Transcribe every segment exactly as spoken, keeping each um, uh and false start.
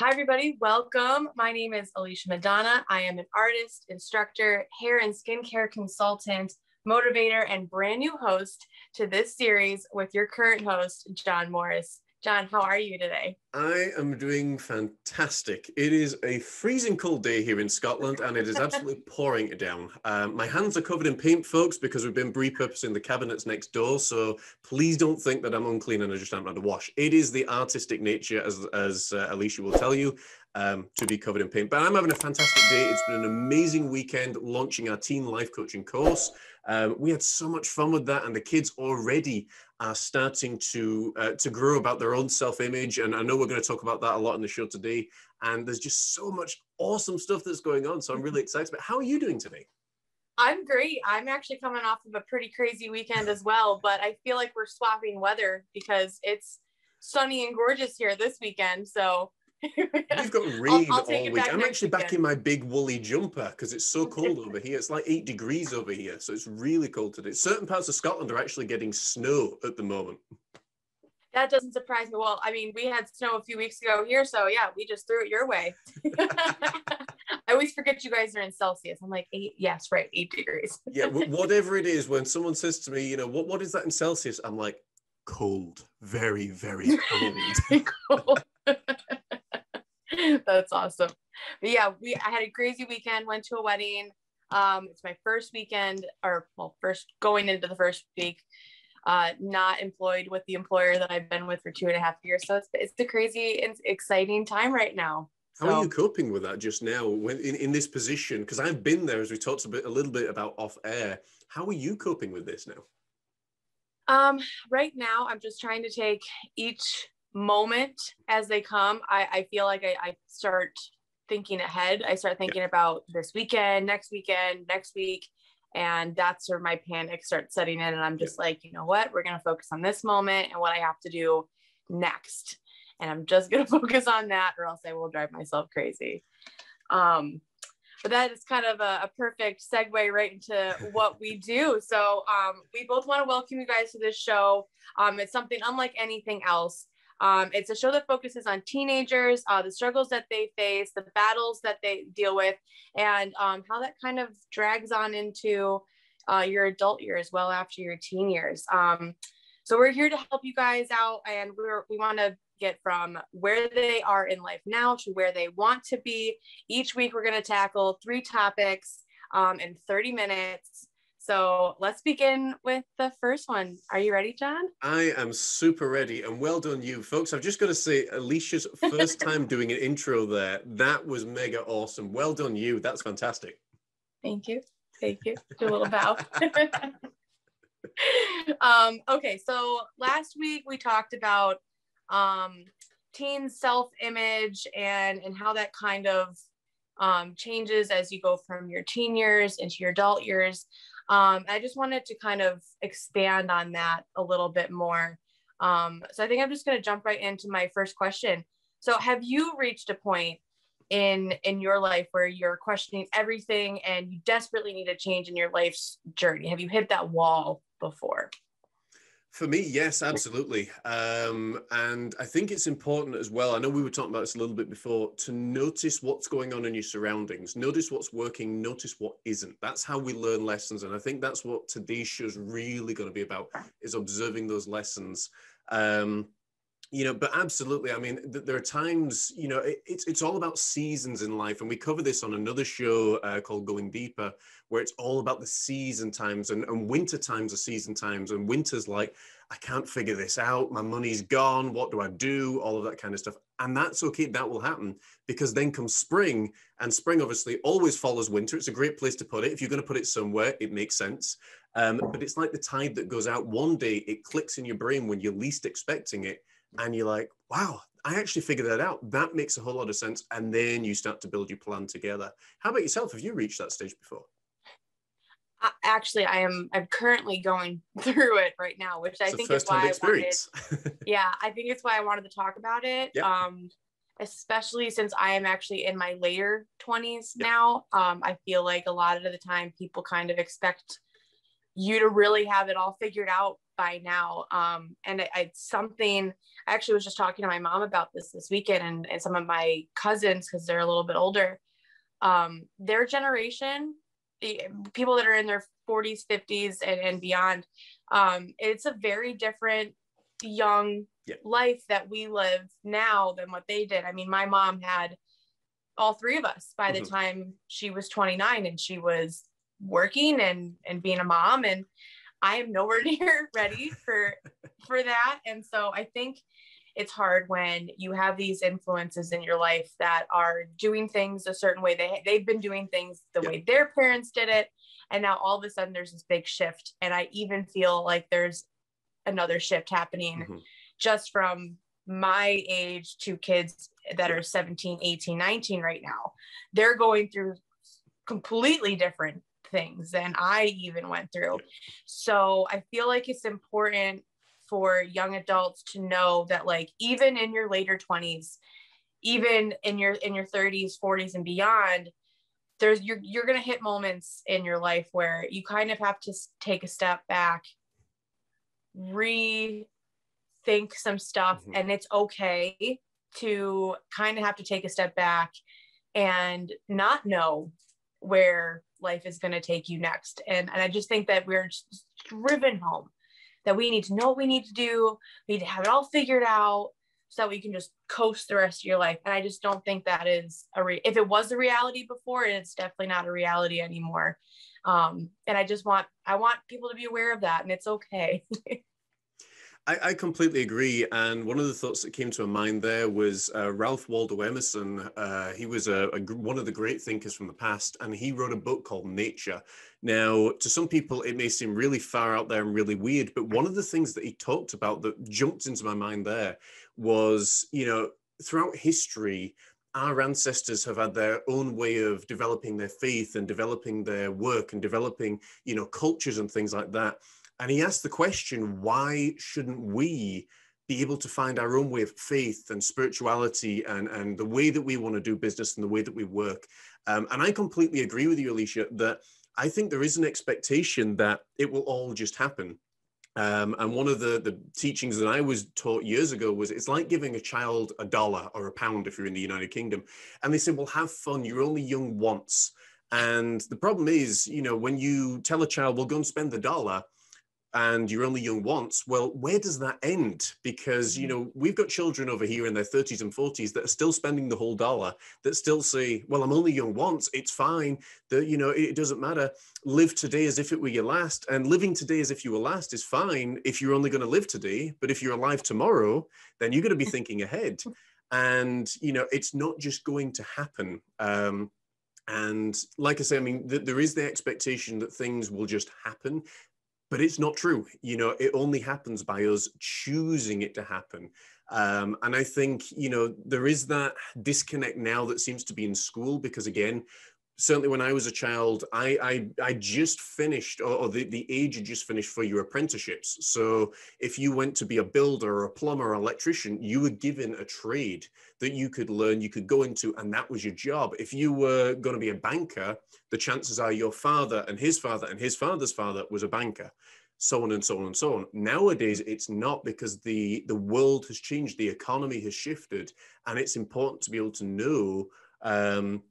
Hi, everybody. Welcome. My name is Alicia Madonna. I am an artist, instructor, hair and skincare consultant, motivator, and brand new host to this series with your current host, John Morris. John, how are you today? I am doing fantastic. It is a freezing cold day here in Scotland, and it is absolutely pouring it down. Um, my hands are covered in paint, folks, because we've been repurposing the cabinets next door. So please don't think that I'm unclean and I just haven't had a wash. It is the artistic nature, as, as uh, Alicia will tell you, um, to be covered in paint. But I'm having a fantastic day. It's been an amazing weekend launching our teen life coaching course. Um, we had so much fun with that, and the kids already are starting to uh, to grow about their own self-image. And I know we're going to talk about that a lot in the show today. And there's just so much awesome stuff that's going on. So I'm really excited. But how are you doing today? I'm great. I'm actually coming off of a pretty crazy weekend as well. But I feel like we're swapping weather because it's sunny and gorgeous here this weekend. So you've got rain I'll, I'll all week. I'm actually back in my big woolly jumper because it's so cold over here. It's like eight degrees over here. So it's really cold today. Certain parts of Scotland are actually getting snow at the moment. That doesn't surprise me. Well, I mean, we had snow a few weeks ago here. So yeah, we just threw it your way. I always forget you guys are in Celsius. I'm like, eight, yes, right, eight degrees. Yeah, whatever it is, when someone says to me, you know, what, what is that in Celsius? I'm like, cold, very, very cold. cold. That's awesome. But yeah, we I had a crazy weekend, went to a wedding. Um, it's my first weekend, or well, first going into the first week, uh, not employed with the employer that I've been with for two and a half years. So it's it's a crazy and exciting time right now. How are you coping with that just now when in, in this position? Because I've been there, as we talked a bit a little bit about off air. How are you coping with this now? Um, right now, I'm just trying to take each moment as they come. I, I feel like I, I start thinking ahead. I start thinking yeah. about this weekend, next weekend, next week. And that's where my panic starts setting in. And I'm just yeah. like, you know what, we're going to focus on this moment and what I have to do next. And I'm just going to focus on that, or else I will drive myself crazy. Um, but that is kind of a, a perfect segue right into what we do. So um, we both want to welcome you guys to this show. Um, it's something unlike anything else. Um, it's a show that focuses on teenagers, uh, the struggles that they face, the battles that they deal with, and um, how that kind of drags on into uh, your adult years, well after your teen years. Um, so we're here to help you guys out, and we're, we want to get from where they are in life now to where they want to be. Each week, we're going to tackle three topics um, in thirty minutes. So let's begin with the first one. Are you ready, John? I am super ready, and well done you folks. I've just got to say, Alicia's first time doing an intro there. That was mega awesome. Well done you. That's fantastic. Thank you. Thank you. Do a little bow. um, okay, so last week we talked about um, teen self-image and, and how that kind of um, changes as you go from your teen years into your adult years. Um, I just wanted to kind of expand on that a little bit more. Um, so I think I'm just going to jump right into my first question. So have you reached a point in, in your life where you're questioning everything and you desperately need a change in your life's journey? Have you hit that wall before? For me, yes, absolutely. Um, and I think it's important as well, I know we were talking about this a little bit before, to notice what's going on in your surroundings, notice what's working, notice what isn't. That's how we learn lessons. And I think that's what today's show is really going to be about, is observing those lessons. Um, you know, but absolutely, I mean, th there are times, you know, it, it's, it's all about seasons in life. And we cover this on another show uh, called Going Deeper, where it's all about the season times and, and winter times are season times. And winter's like, I can't figure this out. My money's gone. What do I do? All of that kind of stuff. And that's okay. That will happen, because then comes spring, and spring obviously always follows winter. It's a great place to put it. If you're going to put it somewhere, it makes sense. Um, but it's like the tide that goes out. One day it clicks in your brain when you're least expecting it. And you're like, wow, I actually figured that out. That makes a whole lot of sense. And then you start to build your plan together. How about yourself? Have you reached that stage before? Uh, actually, I am. I'm currently going through it right now, which I think is why I wanted. yeah, I think it's why I wanted to talk about it. Yep. Um, especially since I am actually in my later twenties yep. now. Um, I feel like a lot of the time people kind of expect you to really have it all figured out by now. Um, and I, I something, I actually was just talking to my mom about this this weekend, and, and some of my cousins, cause they're a little bit older, um, their generation, the people that are in their forties, fifties and, and beyond. Um, it's a very different young yeah. life that we live now than what they did. I mean, my mom had all three of us by the mm-hmm. time she was twenty-nine, and she was working and, and being a mom, and I am nowhere near ready for, for that. And so I think it's hard when you have these influences in your life that are doing things a certain way. They, they've been doing things the yeah. way their parents did it. And now all of a sudden there's this big shift. And I even feel like there's another shift happening mm-hmm. just from my age to kids that are seventeen, eighteen, nineteen right now. They're going through completely different things than I even went through. So I feel like it's important for young adults to know that, like, even in your later twenties, even in your in your thirties, forties and beyond, there's you're you're going to hit moments in your life where you kind of have to take a step back, rethink some stuff, mm-hmm. and it's okay to kind of have to take a step back and not know where life is going to take you next. And, and I just think that we're driven home that we need to know what we need to do. We need to have it all figured out so that we can just coast the rest of your life. And I just don't think that is a re- if it was a reality before, it's definitely not a reality anymore. Um, and I just want, I want people to be aware of that, and it's okay. I completely agree. And one of the thoughts that came to my mind there was uh, Ralph Waldo Emerson. Uh, he was a, a, one of the great thinkers from the past, and he wrote a book called Nature. Now, to some people, it may seem really far out there and really weird, but one of the things that he talked about that jumped into my mind there was, you know, throughout history, our ancestors have had their own way of developing their faith and developing their work and developing, you know, cultures and things like that. And he asked the question, why shouldn't we be able to find our own way of faith and spirituality and, and the way that we want to do business and the way that we work? Um, and I completely agree with you, Alicia, that I think there is an expectation that it will all just happen. Um, and one of the, the teachings that I was taught years ago was it's like giving a child a dollar or a pound if you're in the United Kingdom. And they said, well, have fun. You're only young once. And the problem is, you know, when you tell a child, well, go and spend the dollar, and you're only young once, well, where does that end? Because, you know, we've got children over here in their thirties and forties that are still spending the whole dollar, that still say, well, I'm only young once, it's fine, that, you know, it doesn't matter. Live today as if it were your last, and living today as if you were last is fine if you're only going to live today, but if you're alive tomorrow, then you're going to be thinking ahead. And, you know, it's not just going to happen. Um, and like I say, I mean, th- there is the expectation that things will just happen, but it's not true. You know, it only happens by us choosing it to happen. Um, and I think, you know, there is that disconnect now that seems to be in school, because again, certainly when I was a child, I I, I just finished, or, or the, the age you just finished for your apprenticeships. So if you went to be a builder or a plumber or electrician, you were given a trade that you could learn, you could go into, and that was your job. If you were going to be a banker, the chances are your father and his father and his father's father was a banker, so on and so on and so on. Nowadays, it's not, because the, the world has changed, the economy has shifted, and it's important to be able to know um,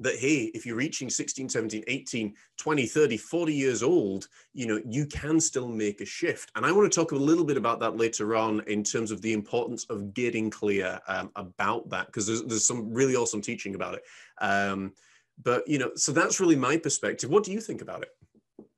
that, hey, if you're reaching sixteen, seventeen, eighteen, twenty, thirty, forty years old, you know, you can still make a shift. And I want to talk a little bit about that later on in terms of the importance of getting clear um, about that, because there's, there's some really awesome teaching about it. Um, but, you know, so that's really my perspective. What do you think about it?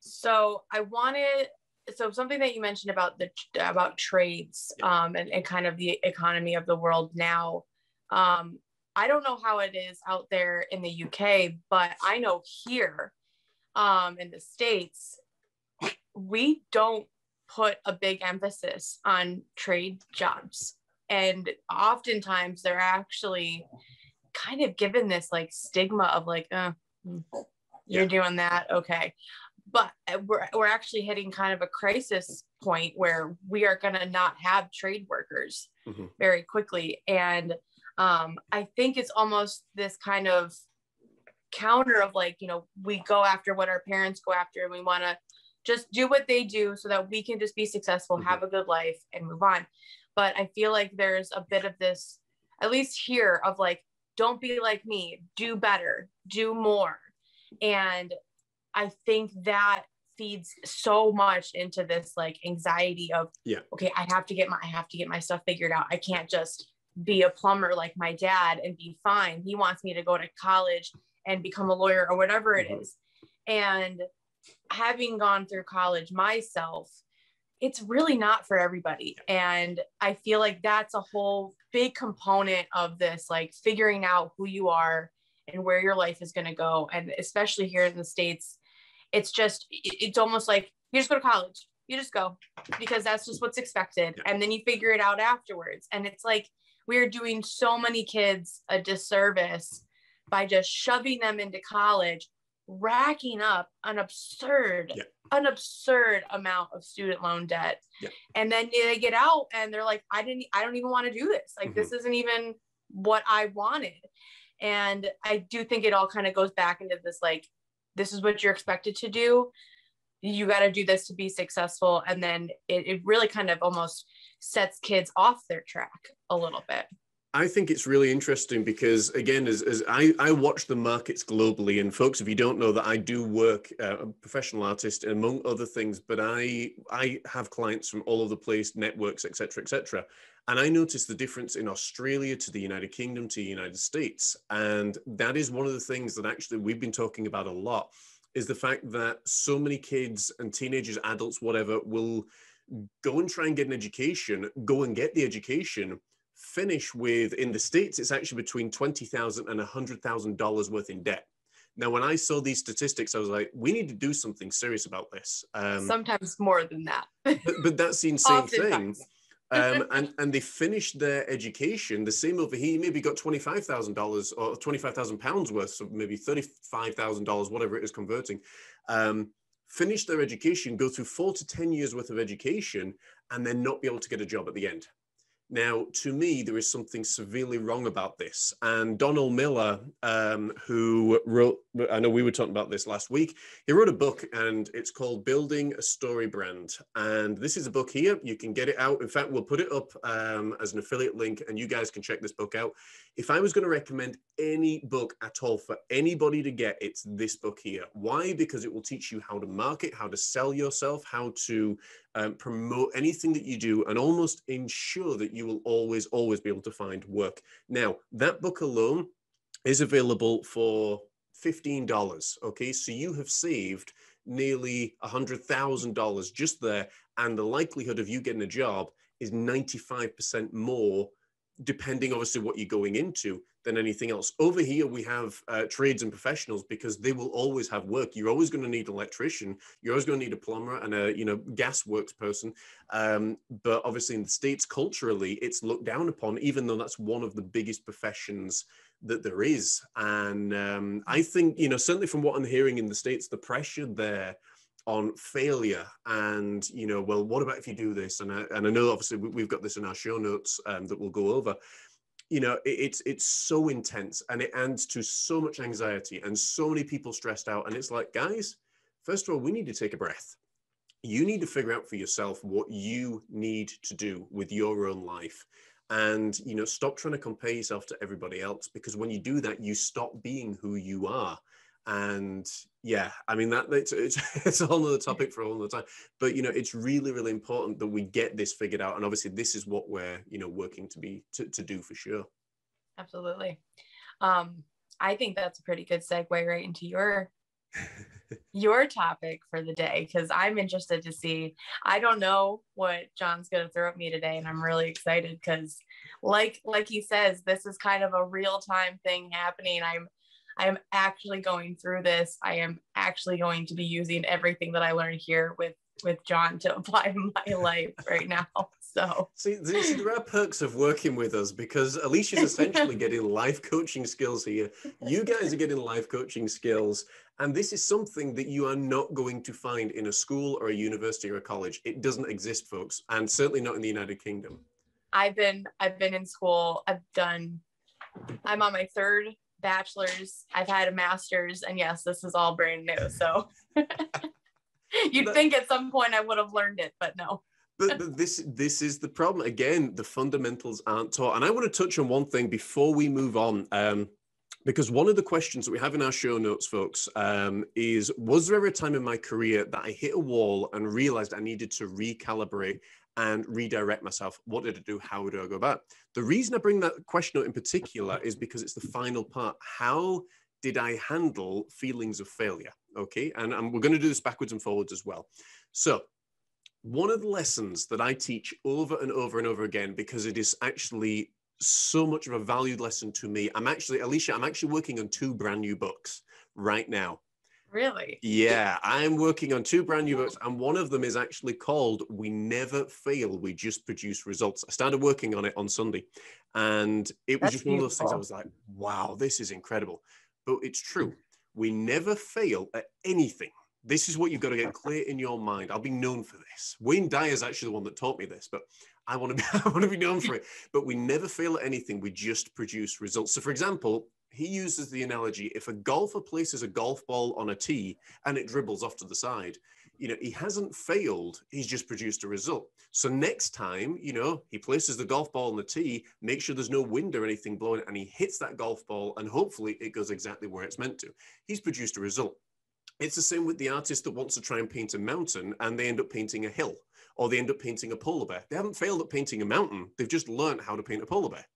So I wanted, so something that you mentioned about the, about trades yeah. um, and, and kind of the economy of the world now, um, I don't know how it is out there in the U K, but I know here um, in the States, we don't put a big emphasis on trade jobs. And oftentimes they're actually kind of given this like stigma of like, uh, you're yeah. doing that. Okay. But we're, we're actually hitting kind of a crisis point where we are going to not have trade workers mm-hmm. very quickly. And Um, I think it's almost this kind of counter of like, you know, we go after what our parents go after, and we want to just do what they do so that we can just be successful, mm-hmm. have a good life and move on. But I feel like there's a bit of this, at least here, of like, don't be like me, do better, do more. And I think that feeds so much into this like anxiety of, yeah. okay, I have to get my, I have to get my stuff figured out. I can't just be a plumber like my dad and be fine. He wants me to go to college and become a lawyer or whatever it mm-hmm. is. And having gone through college myself, it's really not for everybody. And I feel like that's a whole big component of this, like figuring out who you are and where your life is going to go. And especially here in the States, it's just, it's almost like you just go to college, you just go, because that's just what's expected. Yeah. And then you figure it out afterwards. And it's like, we're doing so many kids a disservice by just shoving them into college, racking up an absurd, yeah. an absurd amount of student loan debt. Yeah. And then they get out and they're like, I didn't, I don't even want to do this. Like, mm-hmm. this isn't even what I wanted. And I do think it all kind of goes back into this, like, this is what you're expected to do. You got to do this to be successful. And then it, it really kind of almost sets kids off their track a little bit. I think it's really interesting because, again, as, as I, I watch the markets globally, and folks, if you don't know that I do work, uh, I'm a professional artist, among other things, but I I have clients from all over the place, networks, et cetera, et cetera. And I noticed the difference in Australia to the United Kingdom to the United States. And that is one of the things that actually we've been talking about a lot, is the fact that so many kids and teenagers, adults, whatever, will go and try and get an education, go and get the education, finish with, in the States, it's actually between twenty thousand dollars and one hundred thousand dollars worth in debt. Now, when I saw these statistics, I was like, we need to do something serious about this. Um, Sometimes more than that. but, but that's the insane thing. Um, and, and they finished their education, the same over here, maybe got twenty-five thousand dollars or twenty-five thousand pounds worth, so maybe thirty-five thousand dollars, whatever it is converting, um, finish their education, go through four to ten years worth of education, and then not be able to get a job at the end. Now, to me, there is something severely wrong about this. And Donald Miller, um, who wrote, I know we were talking about this last week, he wrote a book and it's called Building a Story Brand. And this is a book here. You can get it out. In fact, we'll put it up um, as an affiliate link and you guys can check this book out. If I was going to recommend any book at all for anybody to get, it's this book here. Why? Because it will teach you how to market, how to sell yourself, how to um, promote anything that you do, and almost ensure that you will always, always be able to find work. Now, that book alone is available for fifteen dollars. Okay, so you have saved nearly one hundred thousand dollars just there, and the likelihood of you getting a job is ninety-five percent more, depending obviously what you're going into, than anything else. Over here, we have uh, trades and professionals because they will always have work. You're always going to need an electrician. You're always going to need a plumber and a, you know, gas works person. Um, but obviously in the States, culturally, it's looked down upon, even though that's one of the biggest professions that there is. And um, I think, you know, certainly from what I'm hearing in the States, the pressure there on failure and, you know, well, what about if you do this? And I, and I know, obviously, we've got this in our show notes um, that we'll go over. You know, it, it's it's so intense and it adds to so much anxiety and so many people stressed out. And it's like, guys, first of all, we need to take a breath. You need to figure out for yourself what you need to do with your own life. And, you know, stop trying to compare yourself to everybody else, because when you do that, you stop being who you are. And yeah, I mean, that it's, it's, it's a whole other topic for a whole other time. But, you know, it's really, really important that we get this figured out. And obviously this is what we're, you know, working to be, to, to do for sure. Absolutely. Um, I think that's a pretty good segue right into your, your topic for the day, because I'm interested to see, I don't know what John's going to throw at me today. And I'm really excited because like, like he says, this is kind of a real time thing happening. I'm I'm actually going through this. I am actually going to be using everything that I learned here with, with John to apply to my life right now. So see, there are perks of working with us because Alicia's essentially getting life coaching skills here. You guys are getting life coaching skills. And this is something that you are not going to find in a school or a university or a college. It doesn't exist, folks. And certainly not in the United Kingdom. I've been, I've been in school. I've done, I'm on my third bachelor's, I've had a master's, and yes, this is all brand new. So You'd but, think at some point I would have learned it, but no. But, but this this is the problem. Again, the fundamentals aren't taught. And I want to touch on one thing before we move on, um, because one of the questions that we have in our show notes, folks, um, is, was there ever a time in my career that I hit a wall and realized I needed to recalibrate and redirect myself? What did I do? How do I go back? The reason I bring that question up in particular is because it's the final part. How did I handle feelings of failure? Okay, and, and we're going to do this backwards and forwards as well. So one of the lessons that I teach over and over and over again, because it is actually so much of a valued lesson to me. I'm actually, Alicia, I'm actually working on two brand new books right now. Really? Yeah, I'm working on two brand new books, and one of them is actually called We Never Fail, We Just Produce Results. I started working on it on Sunday, and it was That's just one beautiful. Of those things I was like, wow, this is incredible. But it's true. We never fail at anything. This is what you've got to get clear in your mind. I'll be known for this. Wayne Dyer is actually the one that taught me this, but I want to be, I want to be known for it. But we never fail at anything. We just produce results. So, for example, he uses the analogy, if a golfer places a golf ball on a tee and it dribbles off to the side, you know, he hasn't failed. He's just produced a result. So next time, you know, he places the golf ball on the tee, make sure there's no wind or anything blowing, and he hits that golf ball, and hopefully it goes exactly where it's meant to. He's produced a result. It's the same with the artist that wants to try and paint a mountain and they end up painting a hill, or they end up painting a polar bear. They haven't failed at painting a mountain. They've just learned how to paint a polar bear.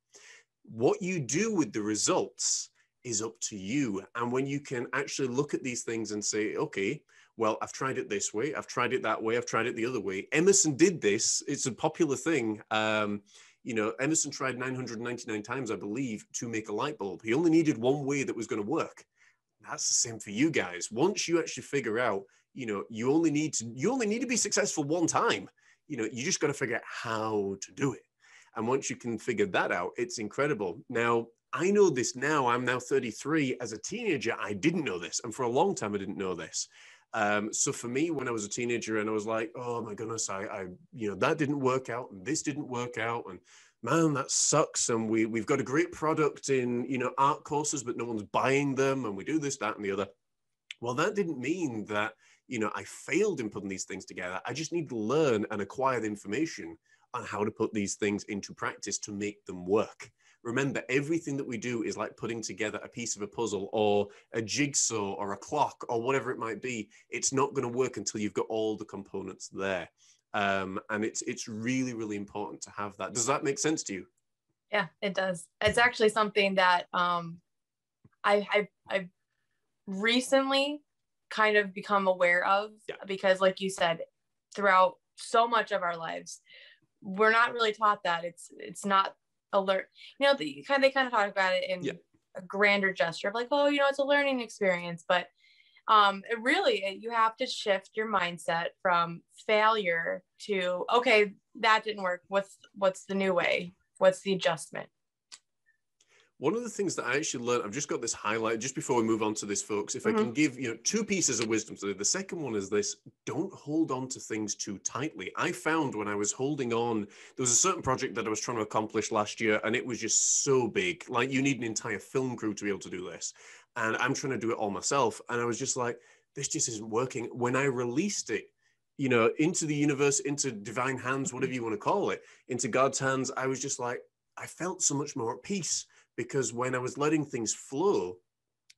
What you do with the results is up to you. And when you can actually look at these things and say, okay, well, I've tried it this way, I've tried it that way, I've tried it the other way. Emerson did this. It's a popular thing. Um, you know, Emerson tried nine hundred ninety-nine times, I believe, to make a light bulb. He only needed one way that was going to work. That's the same for you guys. Once you actually figure out, you know, you only need to, you only need to be successful one time. You know, you just got to figure out how to do it. And once you can figure that out, it's incredible. Now, I know this now. I'm now thirty-three. As a teenager, I didn't know this. And for a long time, I didn't know this. Um, so for me, when I was a teenager and I was like, oh my goodness, I, I, you know, that didn't work out and this didn't work out. And man, that sucks. And we, we've got a great product in, you know, art courses, but no one's buying them. And we do this, that, and the other. Well, that didn't mean that, you know, I failed in putting these things together. I just need to learn and acquire the information on how to put these things into practice to make them work. Remember, everything that we do is like putting together a piece of a puzzle or a jigsaw or a clock or whatever it might be. It's not going to work until you've got all the components there. Um, and it's it's really, really important to have that. Does that make sense to you? Yeah, it does. It's actually something that um, I, I, I've recently kind of become aware of, yeah. Because like you said, throughout so much of our lives, we're not really taught that. It's it's not alert. You know, they kind of, they kind of talk about it in yeah. a grander gesture of like, oh, you know, it's a learning experience. But um, it really, it, you have to shift your mindset from failure to, okay, that didn't work. What's what's the new way? What's the adjustment? One of the things that I actually learned, I've just got this highlight just before we move on to this, folks, if mm-hmm. I can give, you know, two pieces of wisdom. So the second one is this, don't hold on to things too tightly. I found when I was holding on, there was a certain project that I was trying to accomplish last year, and it was just so big. Like, you need an entire film crew to be able to do this. And I'm trying to do it all myself. And I was just like, this just isn't working. When I released it, you know, into the universe, into divine hands, whatever you want to call it, into God's hands, I was just like, I felt so much more at peace. Because when I was letting things flow,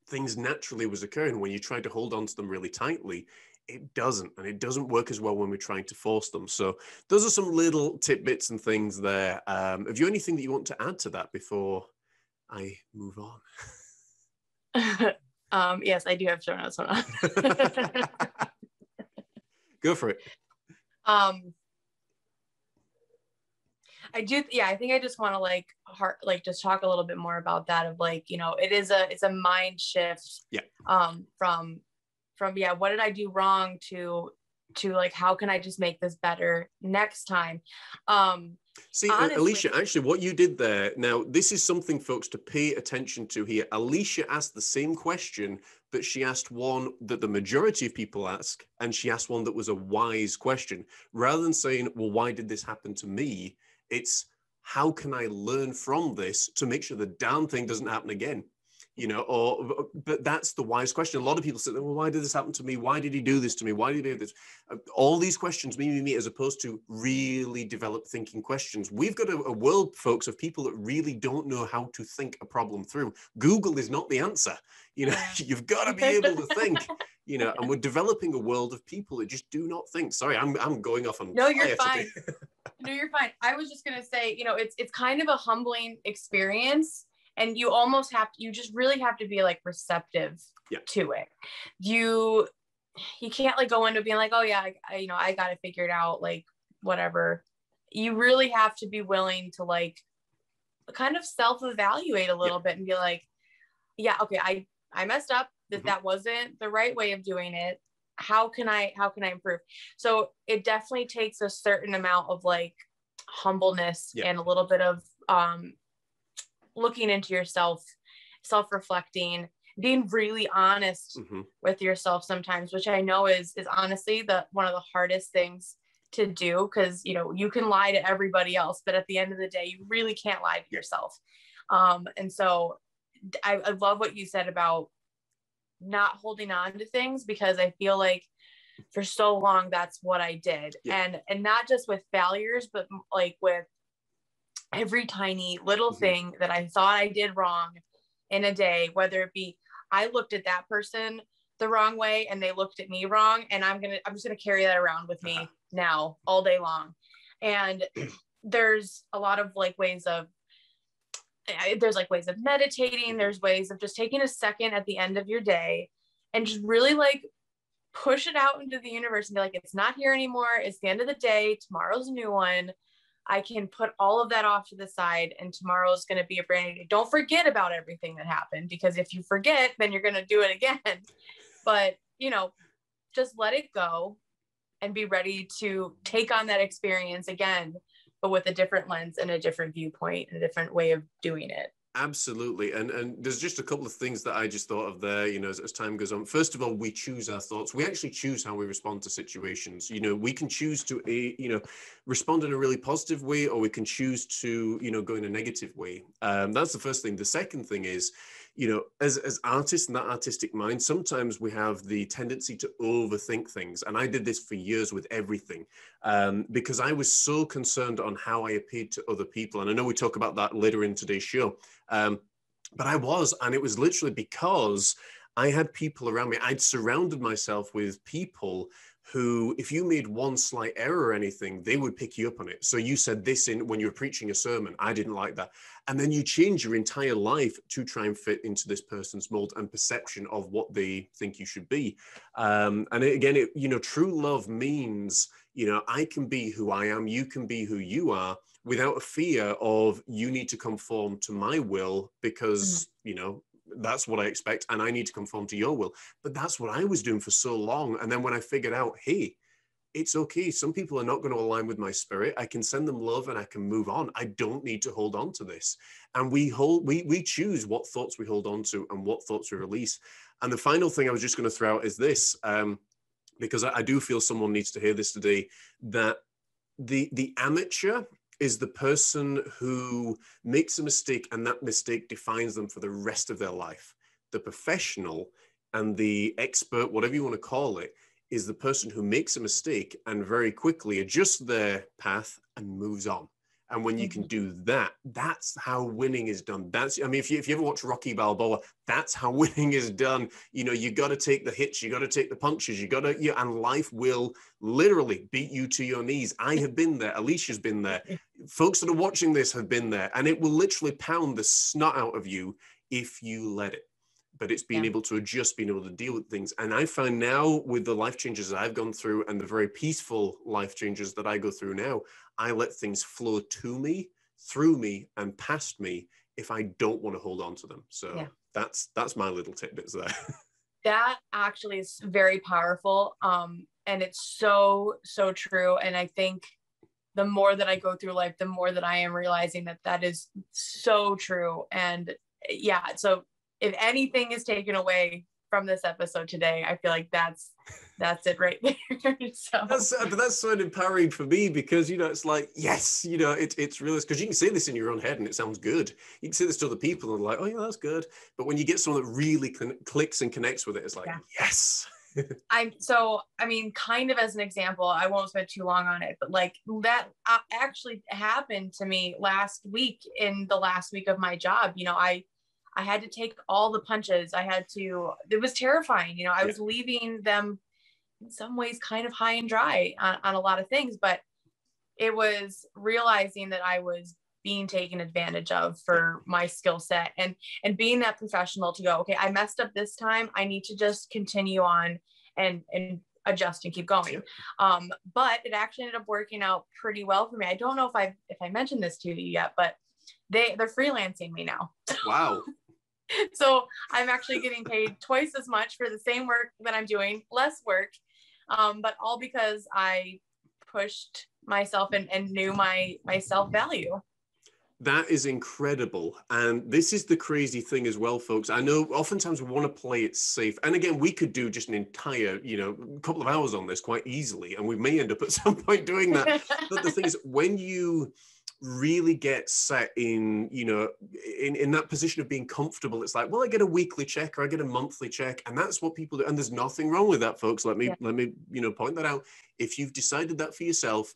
things naturally was occurring. When you try to hold on to them really tightly, it doesn't. And it doesn't work as well when we're trying to force them. So those are some little tidbits and things there. Um, have you anything that you want to add to that before I move on? um, yes, I do have show notes. Hold on. Go for it. Um, I do. Yeah. I think I just want to like, heart, like just talk a little bit more about that of like, you know, it is a, it's a mind shift yeah. um, from, from, yeah. What did I do wrong to, to like, how can I just make this better next time? Um, See, honestly, Alicia, actually what you did there. Now, this is something folks to pay attention to here. Alicia asked the same question, but she asked one that the majority of people ask. And she asked one that was a wise question rather than saying, well, why did this happen to me? It's how can I learn from this to make sure the damn thing doesn't happen again? you know, or, but that's the wise question. A lot of people say, well, why did this happen to me? Why did he do this to me? Why did he do this? All these questions, me, me, me, as opposed to really developed thinking questions. We've got a, a world, folks, of people that really don't know how to think a problem through. Google is not the answer. You know, you've got to be able to think, you know, and we're developing a world of people that just do not think. Sorry, I'm, I'm going off on. No, you're fine. No, you're fine. I was just going to say, you know, it's, it's kind of a humbling experience. And you almost have to, you just really have to be like receptive yeah. to it. You, you can't like go into being like, oh yeah, I, I, you know, I got it figured out, like whatever. You really have to be willing to like kind of self-evaluate a little yeah. bit and be like, yeah, okay, I, I messed up. That mm-hmm. that wasn't the right way of doing it. How can I, how can I improve? So it definitely takes a certain amount of like humbleness yeah. and a little bit of, um, looking into yourself, self-reflecting, being really honest mm-hmm. with yourself sometimes, which I know is, is honestly the, one of the hardest things to do. Cause you know, you can lie to everybody else, but at the end of the day, you really can't lie to yourself. Um, and so I, I love what you said about not holding on to things, because I feel like for so long, that's what I did. Yeah. And, and not just with failures, but like with every tiny little thing that I thought I did wrong in a day, whether it be, I looked at that person the wrong way and they looked at me wrong. And I'm going to, I'm just going to carry that around with me now all day long. And there's a lot of like ways of, there's like ways of meditating. There's ways of just taking a second at the end of your day and just really like push it out into the universe and be like, it's not here anymore. It's the end of the day. Tomorrow's a new one. I can put all of that off to the side and tomorrow's going to be a brand new day. Don't forget about everything that happened, because if you forget, then you're going to do it again. But, you know, just let it go and be ready to take on that experience again, but with a different lens and a different viewpoint and a different way of doing it. Absolutely. And and there's just a couple of things that I just thought of there, you know, as, as time goes on. First of all, we choose our thoughts. We actually choose how we respond to situations. You know, we can choose to, you know, respond in a really positive way, or we can choose to, you know, go in a negative way. Um, that's the first thing. The second thing is, you know, as, as artists and that artistic mind, sometimes we have the tendency to overthink things. And I did this for years with everything, um, because I was so concerned on how I appeared to other people. And I know we talk about that later in today's show, um, but I was, and it was literally because I had people around me. I'd surrounded myself with people who, if you made one slight error or anything, they would pick you up on it. So you said this in when you were preaching a sermon, I didn't like that. And then you change your entire life to try and fit into this person's mold and perception of what they think you should be. Um, and again, it, you know, true love means, you know, I can be who I am, you can be who you are, without a fear of you need to conform to my will, because, mm-hmm. you know, that's what I expect, and I need to conform to your will. But that's what I was doing for so long. And then when I figured out, hey, it's okay. Some people are not going to align with my spirit. I can send them love and I can move on. I don't need to hold on to this. And we hold, we, we choose what thoughts we hold on to and what thoughts we release. And the final thing I was just going to throw out is this, um, because I, I do feel someone needs to hear this today, that the, the amateur is the person who makes a mistake and that mistake defines them for the rest of their life. The professional and the expert, whatever you want to call it, is the person who makes a mistake and very quickly adjusts their path and moves on. And when you can do that, that's how winning is done. That's, I mean, if you, if you ever watch Rocky Balboa, that's how winning is done. You know, you got to take the hits, you got to take the punches, you got to, you, and life will literally beat you to your knees. I have been there. Alicia's been there. Folks that are watching this have been there, and it will literally pound the snot out of you if you let it. But it's being yeah. able to adjust, being able to deal with things. And I find now with the life changes that I've gone through and the very peaceful life changes that I go through now, I let things flow to me, through me, and past me if I don't want to hold on to them. So yeah. that's that's my little tidbits there. That actually is very powerful. Um, and it's so, so true. And I think the more that I go through life, the more that I am realizing that that is so true. And yeah, so if anything is taken away from this episode today. I feel like that's that's it right there. So that's, that's so empowering for me, because, you know, it's like, yes, you know, it, it's realist, because you can say this in your own head and it sounds good. You can say this to other people and like, oh yeah, that's good. But when you get someone that really cl- clicks and connects with it, it's like, yeah. Yes. I'm so, I mean, kind of as an example, I won't spend too long on it, but like that actually happened to me last week in the last week of my job. You know, I, I had to take all the punches. I had to, it was terrifying. You know, I was leaving them in some ways kind of high and dry on, on a lot of things, but it was realizing that I was being taken advantage of for my skill set, and, and being that professional to go, okay, I messed up this time. I need to just continue on and, and adjust and keep going. Um, but it actually ended up working out pretty well for me. I don't know if I, if I mentioned this to you yet, but they, they're freelancing me now. Wow. So I'm actually getting paid twice as much for the same work that I'm doing, less work. Um, but all because I pushed myself and, and knew my, my self-value. That is incredible. And this is the crazy thing as well, folks. I know oftentimes we want to play it safe. And again, we could do just an entire, you know, couple of hours on this quite easily. And we may end up at some point doing that. But the thing is, when you really get set in, you know, in, in that position of being comfortable, it's like, well, I get a weekly check or I get a monthly check. And that's what people do. And there's nothing wrong with that, folks. Let me, yeah. let me, you know, point that out. If you've decided that for yourself,